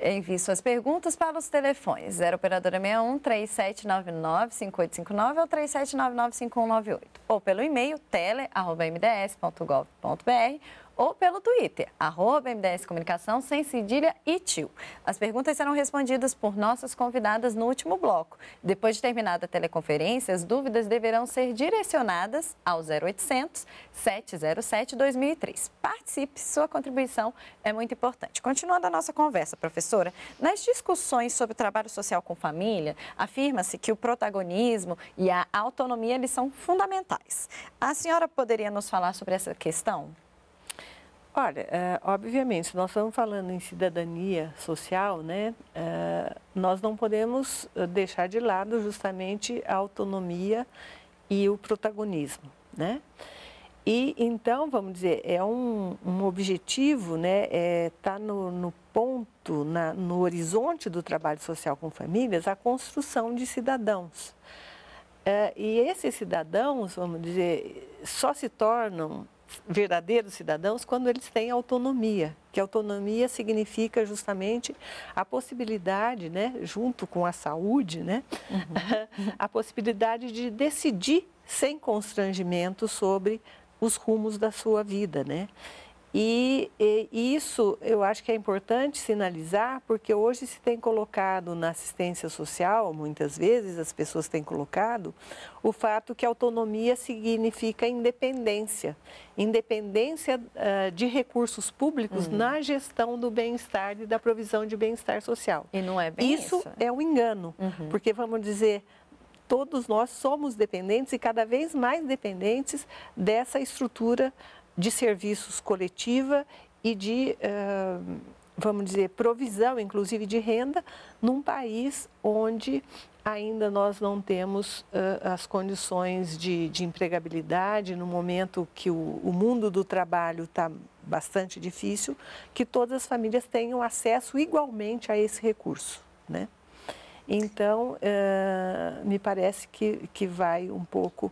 Envie suas perguntas para os telefones 0 operadora 61 3799 5859 ou 3799 5198 ou pelo e-mail tele@mds.gov.br ou pelo Twitter, @MDScomunicação, sem cedilha e tio. As perguntas serão respondidas por nossas convidadas no último bloco. Depois de terminada a teleconferência, as dúvidas deverão ser direcionadas ao 0800 707 2003. Participe, sua contribuição é muito importante. Continuando a nossa conversa, professora, nas discussões sobre trabalho social com família, afirma-se que o protagonismo e a autonomia eles são fundamentais. A senhora poderia nos falar sobre essa questão? Olha, obviamente, se nós estamos falando em cidadania social, né, nós não podemos deixar de lado justamente a autonomia e o protagonismo, né? E então, vamos dizer, é um objetivo, né, tá no ponto, no horizonte do trabalho social com famílias, a construção de cidadãos. E esses cidadãos, vamos dizer, só se tornam verdadeiros cidadãos quando eles têm autonomia, que autonomia significa justamente a possibilidade, né, junto com a saúde, né, a possibilidade de decidir sem constrangimento sobre os rumos da sua vida, né? E isso eu acho que é importante sinalizar, porque hoje se tem colocado na assistência social, muitas vezes as pessoas têm colocado, o fato que autonomia significa independência. Independência de recursos públicos na gestão do bem-estar e da provisão de bem-estar social. E não é bem isso. Isso é um engano, porque vamos dizer... Todos nós somos dependentes e cada vez mais dependentes dessa estrutura de serviços coletiva e de vamos dizer, provisão, inclusive de renda, num país onde ainda nós não temos as condições de empregabilidade, no momento que o mundo do trabalho está bastante difícil, que todas as famílias tenham acesso igualmente a esse recurso, né? Então, me parece que vai um pouco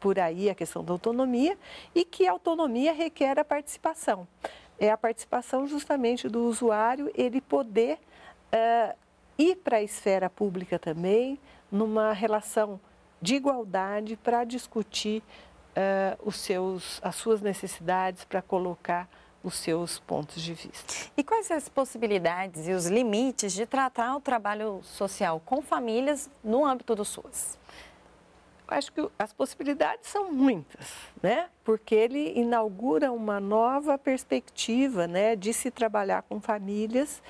por aí a questão da autonomia, e que a autonomia requer a participação. É a participação justamente do usuário, ele poder ir para a esfera pública também, numa relação de igualdade, para discutir as suas necessidades, para colocar os seus pontos de vista. E quais as possibilidades e os limites de tratar o trabalho social com famílias no âmbito do SUAS? Acho que as possibilidades são muitas, né? Porque ele inaugura uma nova perspectiva, né, de se trabalhar com famílias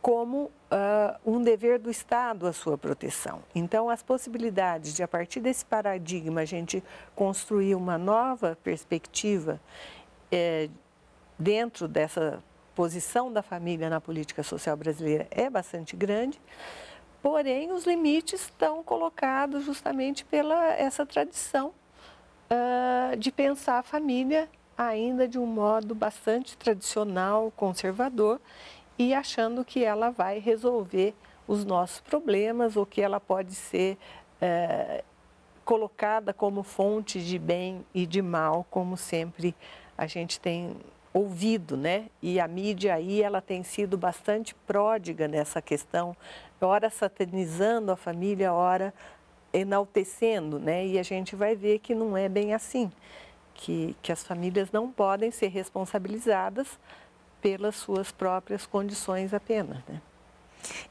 como um dever do Estado a sua proteção. Então, as possibilidades de, a partir desse paradigma, a gente construir uma nova perspectiva dentro dessa posição da família na política social brasileira é bastante grande. Porém, os limites estão colocados justamente pela essa tradição de pensar a família ainda de um modo bastante tradicional, conservador, e achando que ela vai resolver os nossos problemas, ou que ela pode ser colocada como fonte de bem e de mal, como sempre a gente tem ouvido, né? E a mídia aí, ela tem sido bastante pródiga nessa questão, ora satanizando a família, ora enaltecendo, né? E a gente vai ver que não é bem assim, que as famílias não podem ser responsabilizadas pelas suas próprias condições apenas, né?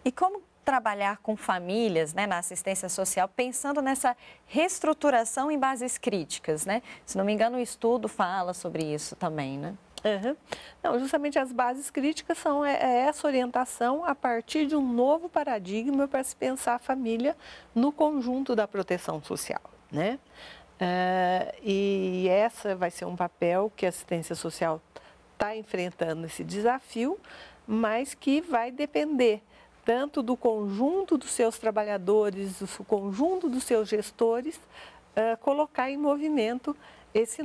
E como trabalhar com famílias, né, na assistência social, pensando nessa reestruturação em bases críticas, né? Se não me engano, o estudo fala sobre isso também, né? Uhum. Não, justamente as bases críticas são essa orientação a partir de um novo paradigma para se pensar a família no conjunto da proteção social, né? E essa vai ser um papel que a assistência social está enfrentando, esse desafio, mas que vai depender tanto do conjunto dos seus trabalhadores, do conjunto dos seus gestores, colocar em movimento esse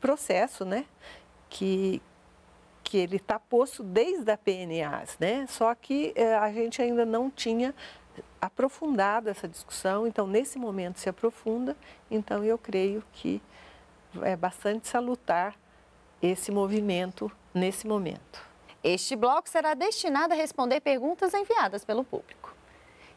processo, né? Que ele está posto desde a PNAs, né? Só que a gente ainda não tinha aprofundado essa discussão, então nesse momento se aprofunda, então eu creio que é bastante salutar esse movimento nesse momento. Este bloco será destinado a responder perguntas enviadas pelo público.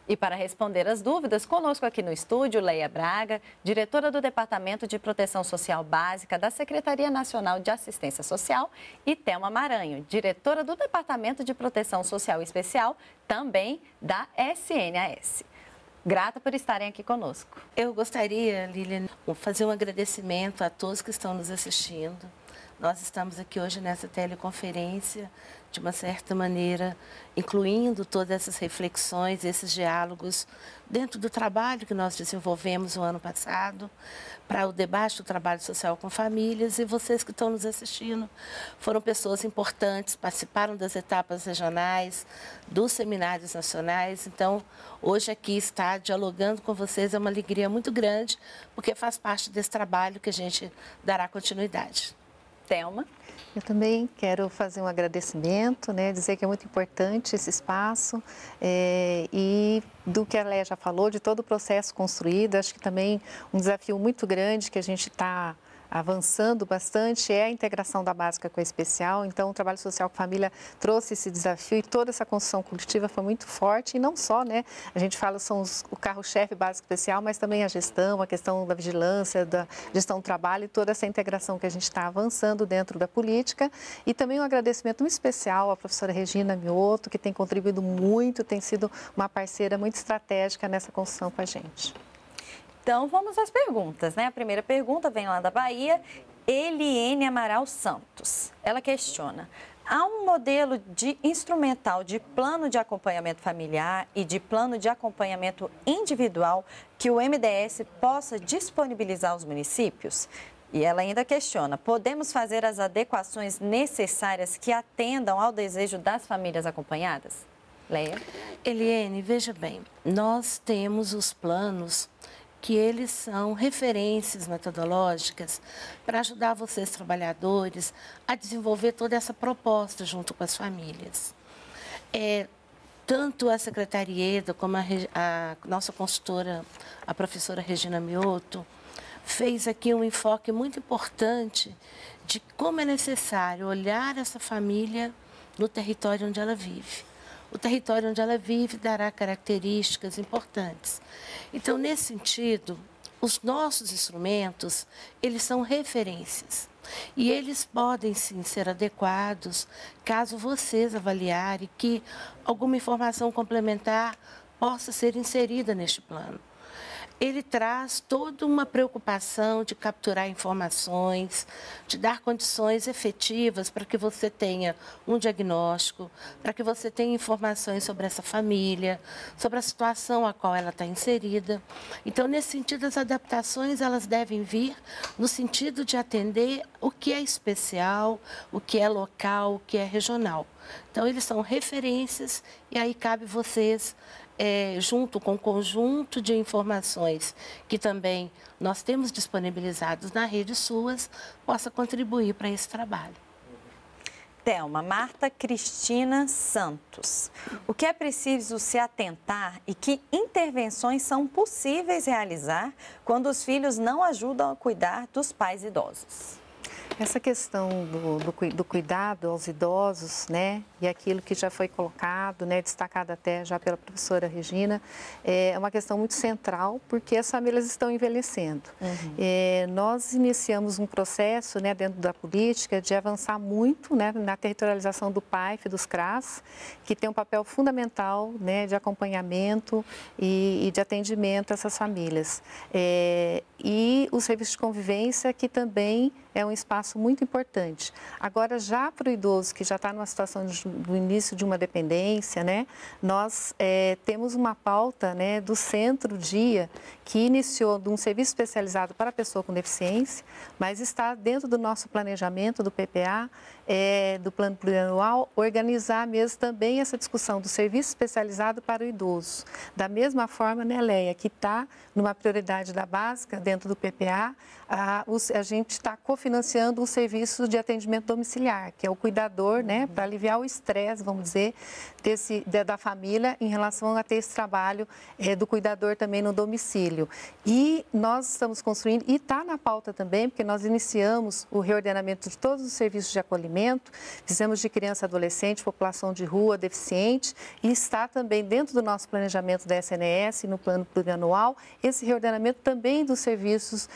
E para responder as dúvidas, conosco aqui no estúdio, Léa Braga, diretora do Departamento de Proteção Social Básica da Secretaria Nacional de Assistência Social, e Telma Maranho, diretora do Departamento de Proteção Social Especial, também da SNAS. Grata por estarem aqui conosco. Eu gostaria, Lilian, de fazer um agradecimento a todos que estão nos assistindo. Nós estamos aqui hoje nessa teleconferência, de uma certa maneira, incluindo todas essas reflexões, esses diálogos, dentro do trabalho que nós desenvolvemos no ano passado, para o debate do trabalho social com famílias. E vocês que estão nos assistindo foram pessoas importantes, participaram das etapas regionais, dos seminários nacionais. Então, hoje aqui estar dialogando com vocês é uma alegria muito grande, porque faz parte desse trabalho que a gente dará continuidade. Telma. Eu também quero fazer um agradecimento, né, dizer que é muito importante esse espaço e do que a Léa já falou, de todo o processo construído. Acho que também um desafio muito grande que a gente está avançando bastante é a integração da básica com a especial. Então, o trabalho social com família trouxe esse desafio, e toda essa construção coletiva foi muito forte. E não só, né? A gente fala são o carro-chefe básico especial, mas também a gestão, a questão da vigilância, da gestão do trabalho, e toda essa integração que a gente está avançando dentro da política. E também um agradecimento muito especial à professora Regina Mioto, que tem contribuído muito, tem sido uma parceira muito estratégica nessa construção com a gente. Então, vamos às perguntas, né? A primeira pergunta vem lá da Bahia, Eliene Amaral Santos. Ela questiona: há um modelo de instrumental de plano de acompanhamento familiar e de plano de acompanhamento individual que o MDS possa disponibilizar aos municípios? E ela ainda questiona, podemos fazer as adequações necessárias que atendam ao desejo das famílias acompanhadas? Leia. Eliene, veja bem, nós temos os planos que eles são referências metodológicas para ajudar vocês, trabalhadores, a desenvolver toda essa proposta junto com as famílias. Tanto a Secretaria Ieda como a nossa consultora, a professora Regina Mioto, fez aqui um enfoque muito importante de como é necessário olhar essa família no território onde ela vive. O território onde ela vive dará características importantes. Então, nesse sentido, os nossos instrumentos, eles são referências. E eles podem, sim, ser adequados, caso vocês avaliarem que alguma informação complementar possa ser inserida neste plano. Ele traz toda uma preocupação de capturar informações, de dar condições efetivas para que você tenha um diagnóstico, para que você tenha informações sobre essa família, sobre a situação a qual ela está inserida. Então, nesse sentido, as adaptações elas devem vir no sentido de atender o que é especial, o que é local, o que é regional. Então, eles são referências e aí cabe vocês... junto com o conjunto de informações que também nós temos disponibilizados na rede SUAS, possa contribuir para esse trabalho. Telma, Marta Cristina Santos. O que é preciso se atentar e que intervenções são possíveis realizar quando os filhos não ajudam a cuidar dos pais idosos? Essa questão do cuidado aos idosos, né, e aquilo que já foi colocado, né, destacado até já pela professora Regina, é uma questão muito central, porque as famílias estão envelhecendo. Uhum. Nós iniciamos um processo, né, dentro da política, de avançar muito, né, na territorialização do PAIF, dos CRAS, que tem um papel fundamental, né, de acompanhamento e de atendimento a essas famílias. E o serviço de convivência, que também é um espaço muito importante. Agora, já para o idoso que já está numa situação do início de uma dependência, né, nós temos uma pauta, né, do Centro-Dia, que iniciou de um serviço especializado para a pessoa com deficiência, mas está dentro do nosso planejamento do PPA, do plano plurianual, organizar mesmo também essa discussão do serviço especializado para o idoso. Da mesma forma, né, Leia, que está numa prioridade da básica dentro do PPA, a gente está cofinanciando um serviço de atendimento domiciliar, que é o cuidador, né, para aliviar o estresse, vamos dizer, da família em relação a ter esse trabalho do cuidador também no domicílio. E nós estamos construindo, e está na pauta também, porque nós iniciamos o reordenamento de todos os serviços de acolhimento, fizemos de criança, adolescente, população de rua, deficiente, e está também dentro do nosso planejamento da SNS, no plano plurianual, esse reordenamento também dos serviços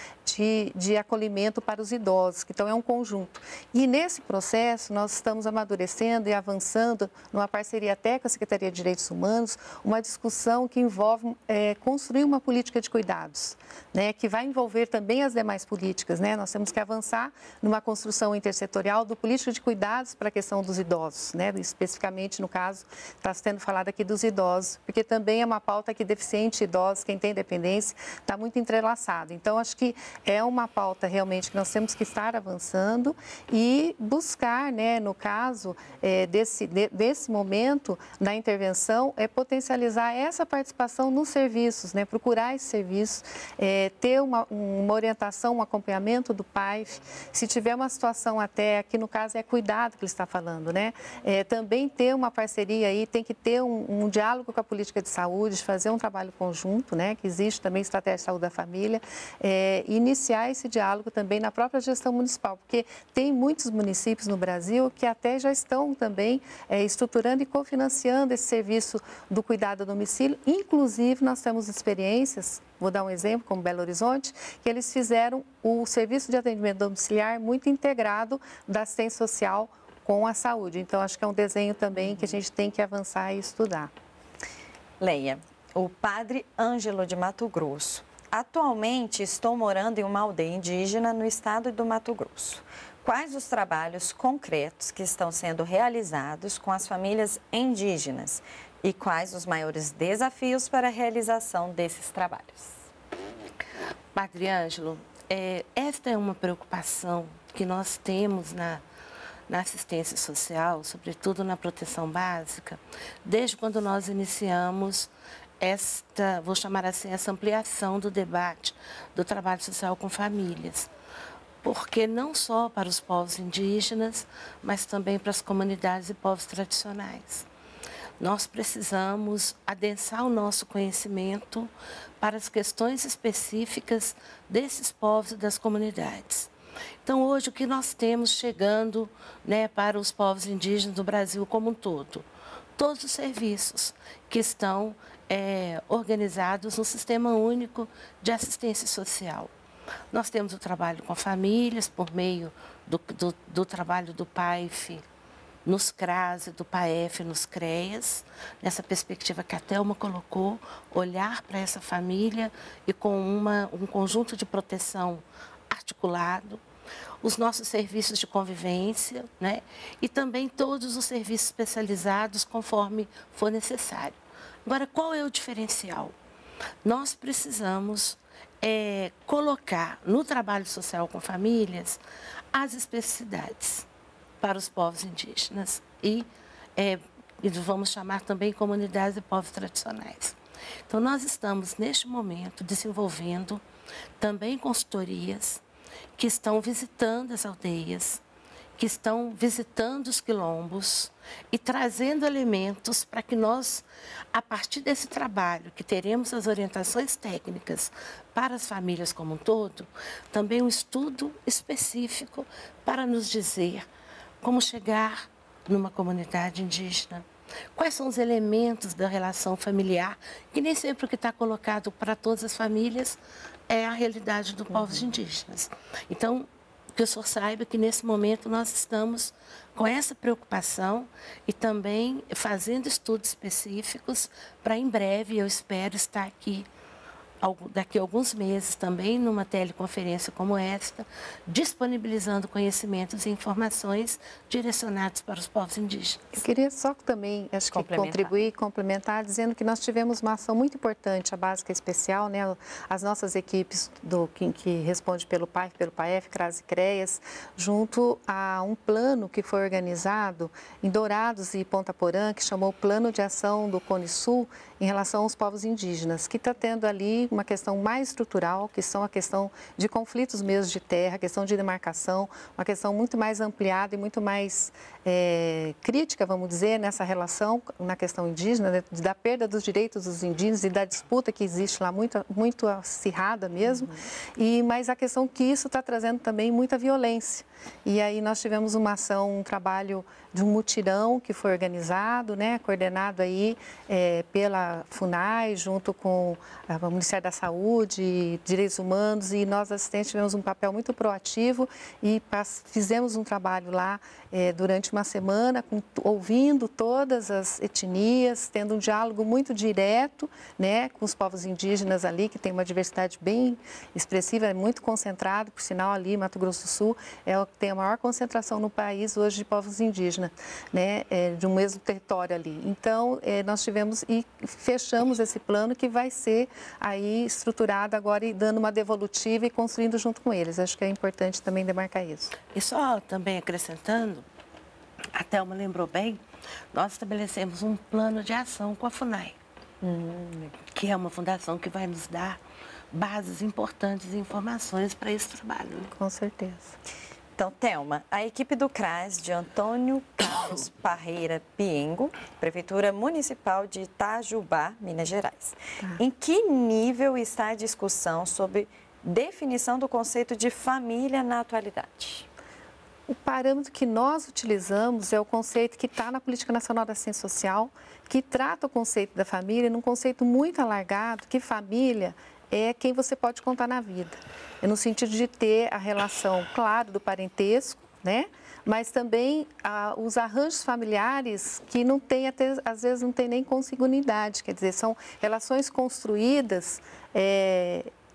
de acolhimento para os idosos, que então é um conjunto. E nesse processo nós estamos amadurecendo e avançando numa parceria até com a Secretaria de Direitos Humanos, uma discussão que envolve construir uma política de cuidados, né, que vai envolver também as demais políticas, né? Nós temos que avançar numa construção intersetorial do político de cuidados para a questão dos idosos, né? Especificamente, no caso, está sendo falado aqui dos idosos, porque também é uma pauta que deficiente, idosos, quem tem dependência, está muito entrelaçado. Então, acho que é uma pauta realmente que nós temos que estar avançando e buscar, né, no caso desse momento, na intervenção, potencializar essa participação nos serviços, né? Procurar esse serviço, ter uma orientação, um acompanhamento do PAIF. Se tiver uma situação até, aqui no caso, é cuidado que ele está falando, né? Também ter uma parceria aí, tem que ter um diálogo com a política de saúde, fazer um trabalho conjunto, né? Que existe também estratégia de saúde da família, iniciar esse diálogo também na própria gestão municipal, porque tem muitos municípios no Brasil que até já estão também estruturando e cofinanciando esse serviço do cuidado a domicílio. Inclusive, nós temos experiências, vou dar um exemplo, como Belo Horizonte, que eles fizeram o serviço de atendimento domiciliar muito integrado da assistência social com a saúde. Então, acho que é um desenho também que a gente tem que avançar e estudar. Leia, o Padre Ângelo de Mato Grosso. Atualmente, estou morando em uma aldeia indígena no estado do Mato Grosso. Quais os trabalhos concretos que estão sendo realizados com as famílias indígenas? E quais os maiores desafios para a realização desses trabalhos? Padre Ângelo, esta é uma preocupação que nós temos na assistência social, sobretudo na proteção básica, desde quando nós iniciamos esta, vou chamar assim, essa ampliação do debate do trabalho social com famílias, porque não só para os povos indígenas, mas também para as comunidades e povos tradicionais. Nós precisamos adensar o nosso conhecimento para as questões específicas desses povos e das comunidades. Então, hoje, o que nós temos chegando, né, para os povos indígenas do Brasil como um todo? Todos os serviços que estão organizados no Sistema Único de Assistência Social. Nós temos o trabalho com famílias por meio do trabalho do PAIF nos CRAS, do PAEF nos CREAS, nessa perspectiva que a Telma colocou, olhar para essa família e com um conjunto de proteção articulado, os nossos serviços de convivência, né? E também todos os serviços especializados conforme for necessário. Agora, qual é o diferencial? Nós precisamos colocar no trabalho social com famílias as especificidades para os povos indígenas e, vamos chamar também, comunidades e povos tradicionais. Então, nós estamos, neste momento, desenvolvendo também consultorias que estão visitando as aldeias, que estão visitando os quilombos e trazendo elementos para que nós, a partir desse trabalho, que teremos as orientações técnicas para as famílias como um todo, também um estudo específico para nos dizer como chegar numa comunidade indígena, quais são os elementos da relação familiar, que nem sempre o que está colocado para todas as famílias é a realidade dos povos indígenas. Então, que o senhor saiba que nesse momento nós estamos com essa preocupação e também fazendo estudos específicos para em breve, eu espero estar aqui, daqui a alguns meses também, numa teleconferência como esta, disponibilizando conhecimentos e informações direcionados para os povos indígenas. Eu queria só também, acho que complementar, dizendo que nós tivemos uma ação muito importante, a Básica Especial, né? As nossas equipes que responde pelo PAIF, pelo PAEF, CRAS e CREAS, junto a um plano que foi organizado em Dourados e Ponta Porã, que chamou Plano de Ação do Cone Sul em relação aos povos indígenas, que está tendo ali uma questão mais estrutural, que são a questão de conflitos mesmo de terra, a questão de demarcação, uma questão muito mais ampliada e muito mais crítica, vamos dizer, nessa relação, na questão indígena, da perda dos direitos dos indígenas e da disputa que existe lá, muito, muito acirrada mesmo, mas a questão que isso está trazendo também muita violência. E aí nós tivemos uma ação, um trabalho de um mutirão que foi organizado, né, coordenado aí pela FUNAI, junto com o Ministério da Saúde, Direitos Humanos, e nós assistentes tivemos um papel muito proativo e fizemos um trabalho lá durante uma semana, ouvindo todas as etnias, tendo um diálogo muito direto, né, com os povos indígenas ali, que tem uma diversidade bem expressiva, é muito concentrado, por sinal ali Mato Grosso do Sul tem a maior concentração no país hoje de povos indígenas, né, de um mesmo território ali. Então, nós tivemos e fechamos esse plano que vai ser aí estruturado agora e dando uma devolutiva e construindo junto com eles. Acho que é importante também demarcar isso. E só também acrescentando, a Thelma lembrou bem, nós estabelecemos um plano de ação com a FUNAI, que é uma fundação que vai nos dar bases importantes e informações para esse trabalho. Com certeza. Então, Thelma, a equipe do CRAS de Antônio Carlos Parreira Piengo, Prefeitura Municipal de Itajubá, Minas Gerais. Em que nível está a discussão sobre definição do conceito de família na atualidade? O parâmetro que nós utilizamos é o conceito que está na Política Nacional de Assistência Social, que trata o conceito da família num conceito muito alargado, que família é quem você pode contar na vida, no sentido de ter a relação, claro, do parentesco, né? Mas também os arranjos familiares que não tem, até, às vezes não tem nem consanguinidade, quer dizer, são relações construídas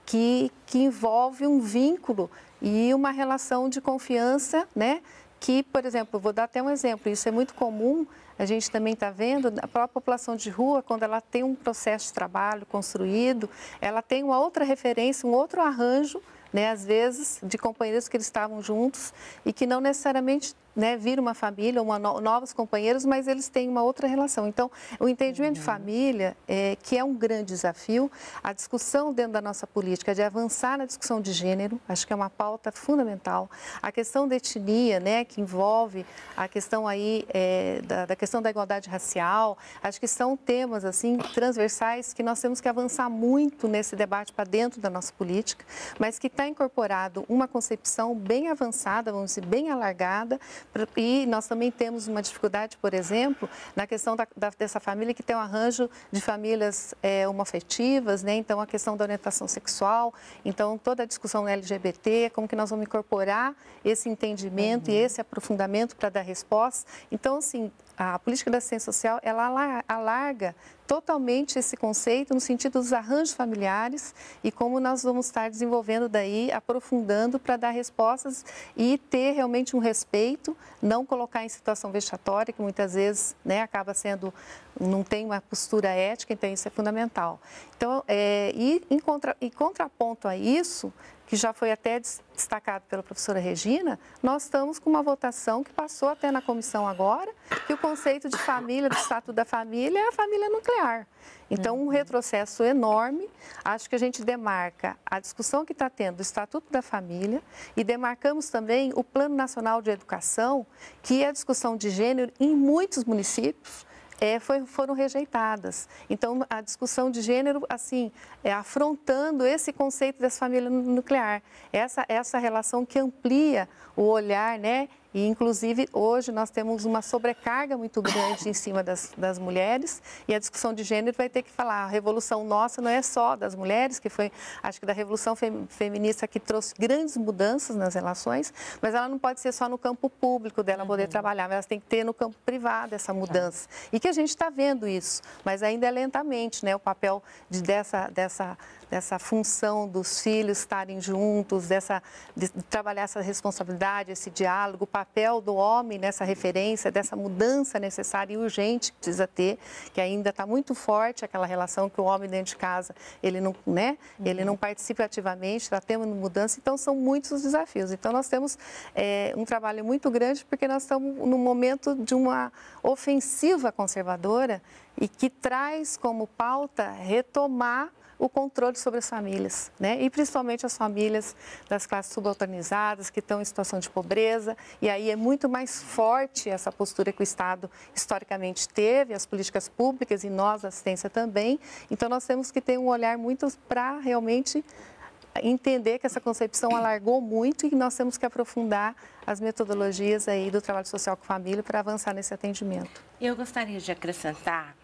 que envolvem um vínculo e uma relação de confiança, né? Que, por exemplo, vou dar até um exemplo, isso é muito comum, a gente também está vendo, a própria população de rua, quando ela tem um processo de trabalho construído, ela tem uma outra referência, um outro arranjo né, às vezes, de companheiros que eles estavam juntos e que não necessariamente, né, viram uma família ou novos companheiros, mas eles têm uma outra relação. Então, o entendimento de família, que é um grande desafio, a discussão dentro da nossa política de avançar na discussão de gênero, acho que é uma pauta fundamental. A questão da etnia, né, que envolve a questão aí da questão da igualdade racial, acho que são temas assim transversais que nós temos que avançar muito nesse debate para dentro da nossa política, mas que está incorporado uma concepção bem avançada, vamos dizer, bem alargada. E nós também temos uma dificuldade, por exemplo, na questão dessa família que tem um arranjo de famílias homoafetivas, né? Então, a questão da orientação sexual, então toda a discussão LGBT, como que nós vamos incorporar esse entendimento e esse aprofundamento para dar resposta. Então, assim, a política da assistência social, ela alarga totalmente esse conceito no sentido dos arranjos familiares e como nós vamos estar desenvolvendo daí, aprofundando para dar respostas e ter realmente um respeito, não colocar em situação vexatória, que muitas vezes, né, acaba sendo, não tem uma postura ética, então isso é fundamental. Então, em contraponto a isso, que já foi até destacado pela professora Regina, nós estamos com uma votação que passou até na comissão agora, que o conceito de família, do estatuto da família, é a família nuclear. Então, um retrocesso enorme. Acho que a gente demarca a discussão que está tendo do Estatuto da Família e demarcamos também o Plano Nacional de Educação, que é a discussão de gênero em muitos municípios, foram rejeitadas. Então, a discussão de gênero, assim, afrontando esse conceito dessa família nuclear, essa relação que amplia o olhar, né? E, inclusive, hoje nós temos uma sobrecarga muito grande em cima das mulheres e a discussão de gênero vai ter que falar. A revolução nossa não é só das mulheres, que foi, acho que, da revolução feminista que trouxe grandes mudanças nas relações, mas ela não pode ser só no campo público dela poder trabalhar, mas ela tem que ter no campo privado essa mudança. E que a gente está vendo isso, mas ainda é lentamente, né? O papel dessa função dos filhos estarem juntos, de trabalhar essa responsabilidade, esse diálogo, o papel do homem nessa referência, dessa mudança necessária e urgente que precisa ter, que ainda está muito forte aquela relação que o homem dentro de casa, ele não, né? Ele não participa ativamente, está tendo mudança, então são muitos os desafios. Então nós temos um trabalho muito grande porque nós estamos num momento de uma ofensiva conservadora e que traz como pauta retomar o controle sobre as famílias, né? E principalmente as famílias das classes subalternizadas, que estão em situação de pobreza, e aí é muito mais forte essa postura que o Estado historicamente teve, as políticas públicas e nós, a assistência também. Então, nós temos que ter um olhar muito para realmente entender que essa concepção alargou muito e que nós temos que aprofundar as metodologias aí do trabalho social com a família para avançar nesse atendimento. Eu gostaria de acrescentar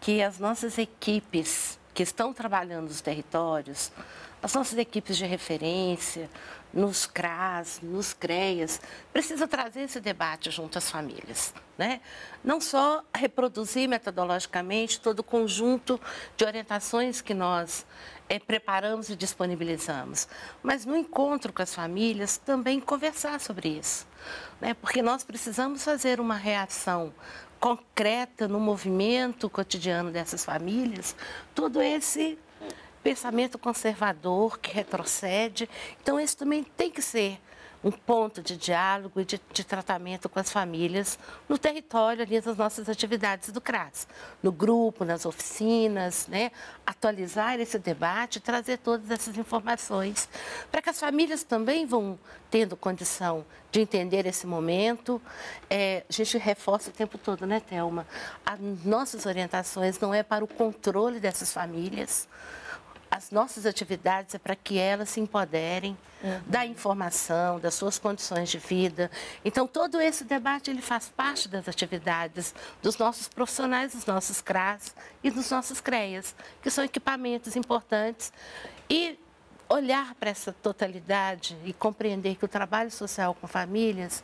que as nossas equipes que estão trabalhando nos territórios, as nossas equipes de referência, nos CRAS, nos CREAS, precisa trazer esse debate junto às famílias, né? Não só reproduzir metodologicamente todo o conjunto de orientações que nós preparamos e disponibilizamos, mas no encontro com as famílias também conversar sobre isso, né? Porque nós precisamos fazer uma reação concreta no movimento cotidiano dessas famílias, todo esse pensamento conservador que retrocede. Então, isso também tem que ser um ponto de diálogo e de tratamento com as famílias no território ali das nossas atividades do CRAS, no grupo, nas oficinas, né? Atualizar esse debate, trazer todas essas informações para que as famílias também vão tendo condição de entender esse momento. A gente reforça o tempo todo, né, Telma? As nossas orientações não é para o controle dessas famílias. As nossas atividades é para que elas se empoderem da informação, das suas condições de vida. Então, todo esse debate, ele faz parte das atividades dos nossos profissionais, dos nossos CRAS e dos nossos CREAS, que são equipamentos importantes. E olhar para essa totalidade e compreender que o trabalho social com famílias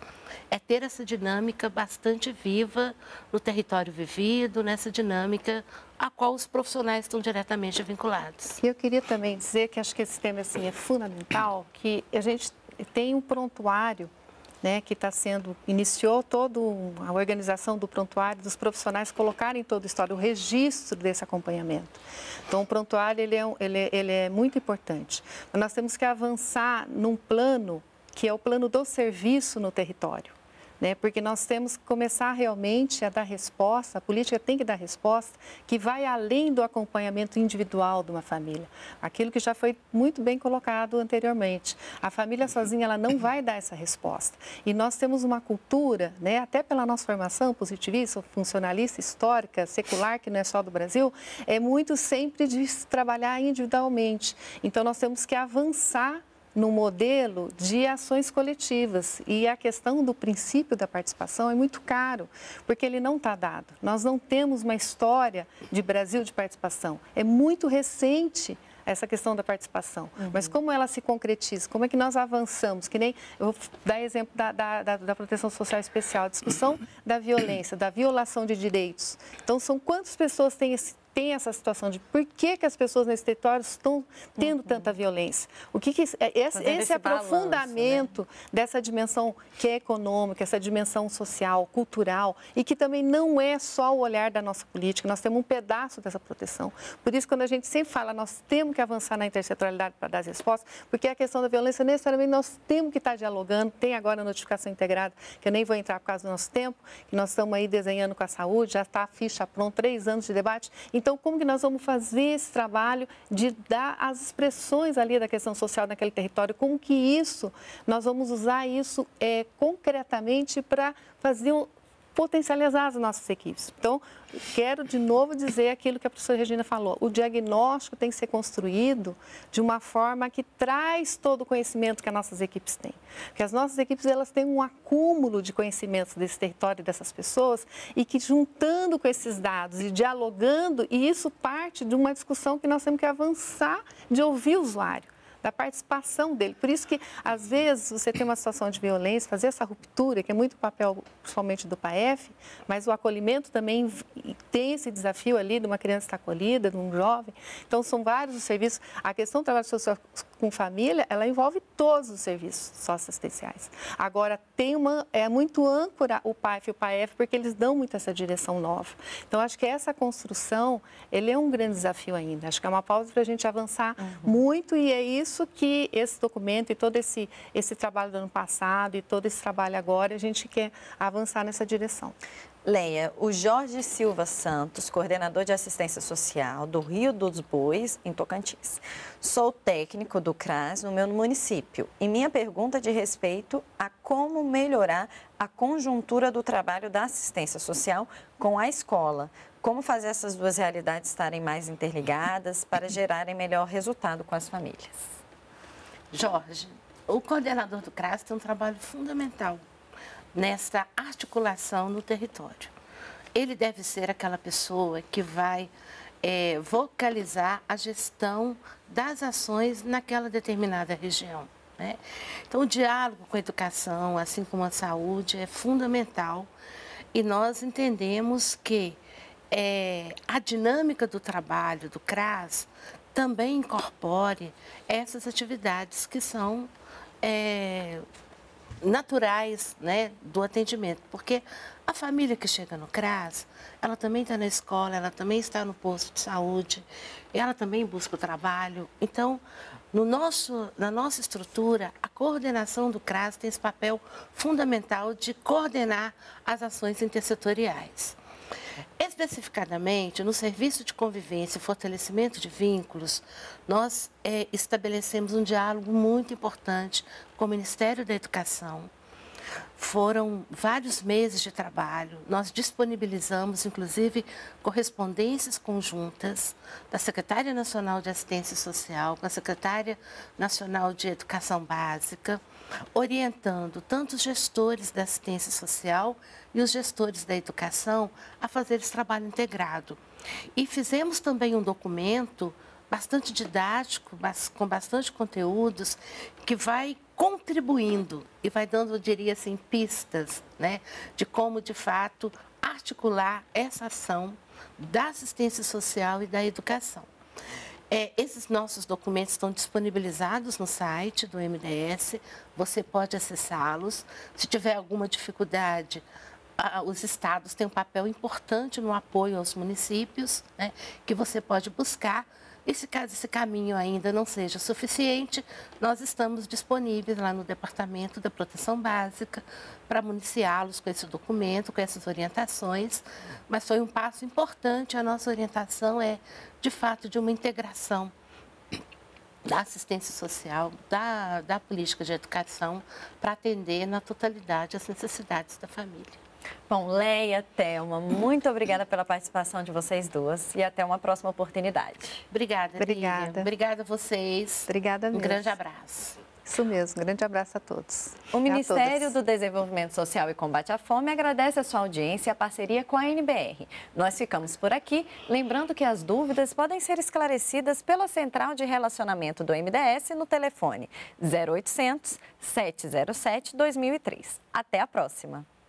é ter essa dinâmica bastante viva no território vivido, nessa dinâmica a qual os profissionais estão diretamente vinculados. Eu queria também dizer que acho que esse tema assim, é fundamental, que a gente tem um prontuário né, que está sendo, iniciou toda a organização do prontuário, dos profissionais colocarem em todo o estado o registro desse acompanhamento. Então, o prontuário ele é muito importante. Mas nós temos que avançar num plano que é o plano do serviço no território, né, porque nós temos que começar realmente a dar resposta, a política tem que dar resposta, que vai além do acompanhamento individual de uma família. Aquilo que já foi muito bem colocado anteriormente. A família sozinha, ela não vai dar essa resposta. E nós temos uma cultura, né, até pela nossa formação positivista, funcionalista, histórica, secular, que não é só do Brasil, é muito sempre de trabalhar individualmente. Então, nós temos que avançar no modelo de ações coletivas. E a questão do princípio da participação é muito caro, porque ele não está dado. Nós não temos uma história de Brasil de participação. É muito recente essa questão da participação. Uhum. Mas como ela se concretiza? Como é que nós avançamos? Que nem, eu vou dar exemplo da proteção social especial, a discussão da violência, da violação de direitos. Então, são quantas pessoas têm tem essa situação de por que as pessoas nesse território estão tendo tanta violência. O que esse aprofundamento balanço, né, dessa dimensão que é econômica, essa dimensão social, cultural, e que também não é só o olhar da nossa política, nós temos um pedaço dessa proteção. Por isso, quando a gente sempre fala, nós temos que avançar na intersetorialidade para dar as respostas, porque a questão da violência, necessariamente, nós temos que estar dialogando. Tem agora a notificação integrada, que eu nem vou entrar por causa do nosso tempo, que nós estamos aí desenhando com a saúde, já está a ficha pronta, 3 anos de debate. Então, como que nós vamos fazer esse trabalho de dar as expressões ali da questão social naquele território? Como que isso, nós vamos usar isso concretamente para fazer potencializar as nossas equipes? Então, quero de novo dizer aquilo que a professora Regina falou. O diagnóstico tem que ser construído de uma forma que traz todo o conhecimento que as nossas equipes têm. Porque as nossas equipes, elas têm um acúmulo de conhecimentos desse território e dessas pessoas, e que juntando com esses dados e dialogando, e isso parte de uma discussão que nós temos que avançar de ouvir o usuário, da participação dele. Por isso que, às vezes, você tem uma situação de violência, fazer essa ruptura, que é muito papel, principalmente do PAEF, mas o acolhimento também tem esse desafio ali de uma criança estar acolhida, de um jovem. Então, são vários os serviços. A questão do trabalho social com família, ela envolve todos os serviços socioassistenciais. Agora, é muito âncora o PAIF e o PAEF, porque eles dão muito essa direção nova. Então, acho que essa construção, ele é um grande desafio ainda. Acho que é uma pausa para a gente avançar muito, e é isso que esse documento e todo esse trabalho do ano passado e todo esse trabalho agora, a gente quer avançar nessa direção. Léa, o Jorge Silva Santos, coordenador de assistência social do Rio dos Bois, em Tocantins. Sou técnico do CRAS no meu município, e minha pergunta diz respeito a como melhorar a conjuntura do trabalho da assistência social com a escola. Como fazer essas duas realidades estarem mais interligadas para gerarem melhor resultado com as famílias? Jorge, o coordenador do CRAS tem um trabalho fundamental nessa articulação no território. Ele deve ser aquela pessoa que vai vocalizar a gestão das ações naquela determinada região, né? Então, o diálogo com a educação, assim como a saúde, é fundamental, e nós entendemos que a dinâmica do trabalho do CRAS também incorpore essas atividades que são naturais, né, do atendimento, porque a família que chega no CRAS, ela também está na escola, ela também está no posto de saúde, ela também busca o trabalho. Então, na nossa estrutura, a coordenação do CRAS tem esse papel fundamental de coordenar as ações intersetoriais. Especificadamente, no serviço de convivência e fortalecimento de vínculos, nós estabelecemos um diálogo muito importante com o Ministério da Educação. Foram vários meses de trabalho, nós disponibilizamos, inclusive, correspondências conjuntas da Secretaria Nacional de Assistência Social com a Secretaria Nacional de Educação Básica, orientando tanto os gestores da assistência social e os gestores da educação a fazer esse trabalho integrado. E fizemos também um documento bastante didático, com bastante conteúdos, que vai contribuindo e vai dando, eu diria assim, pistas, né, de como, de fato, articular essa ação da assistência social e da educação. Esses nossos documentos estão disponibilizados no site do MDS, você pode acessá-los. Se tiver alguma dificuldade, os estados têm um papel importante no apoio aos municípios, né, que você pode buscar. E se caso esse caminho ainda não seja suficiente, nós estamos disponíveis lá no Departamento da Proteção Básica para municiá-los com esse documento, com essas orientações. Mas foi um passo importante, a nossa orientação é, de fato, de uma integração da assistência social, da política de educação, para atender na totalidade as necessidades da família. Bom, Léa, Thelma, muito obrigada pela participação de vocês duas e até uma próxima oportunidade. Obrigada, Lívia. Obrigada a vocês. Obrigada mesmo. Um grande abraço. Isso mesmo, um grande abraço a todos. O Ministério do Desenvolvimento Social e Combate à Fome agradece a sua audiência e a parceria com a NBR. Nós ficamos por aqui, lembrando que as dúvidas podem ser esclarecidas pela Central de Relacionamento do MDS no telefone 0800 707 2003. Até a próxima.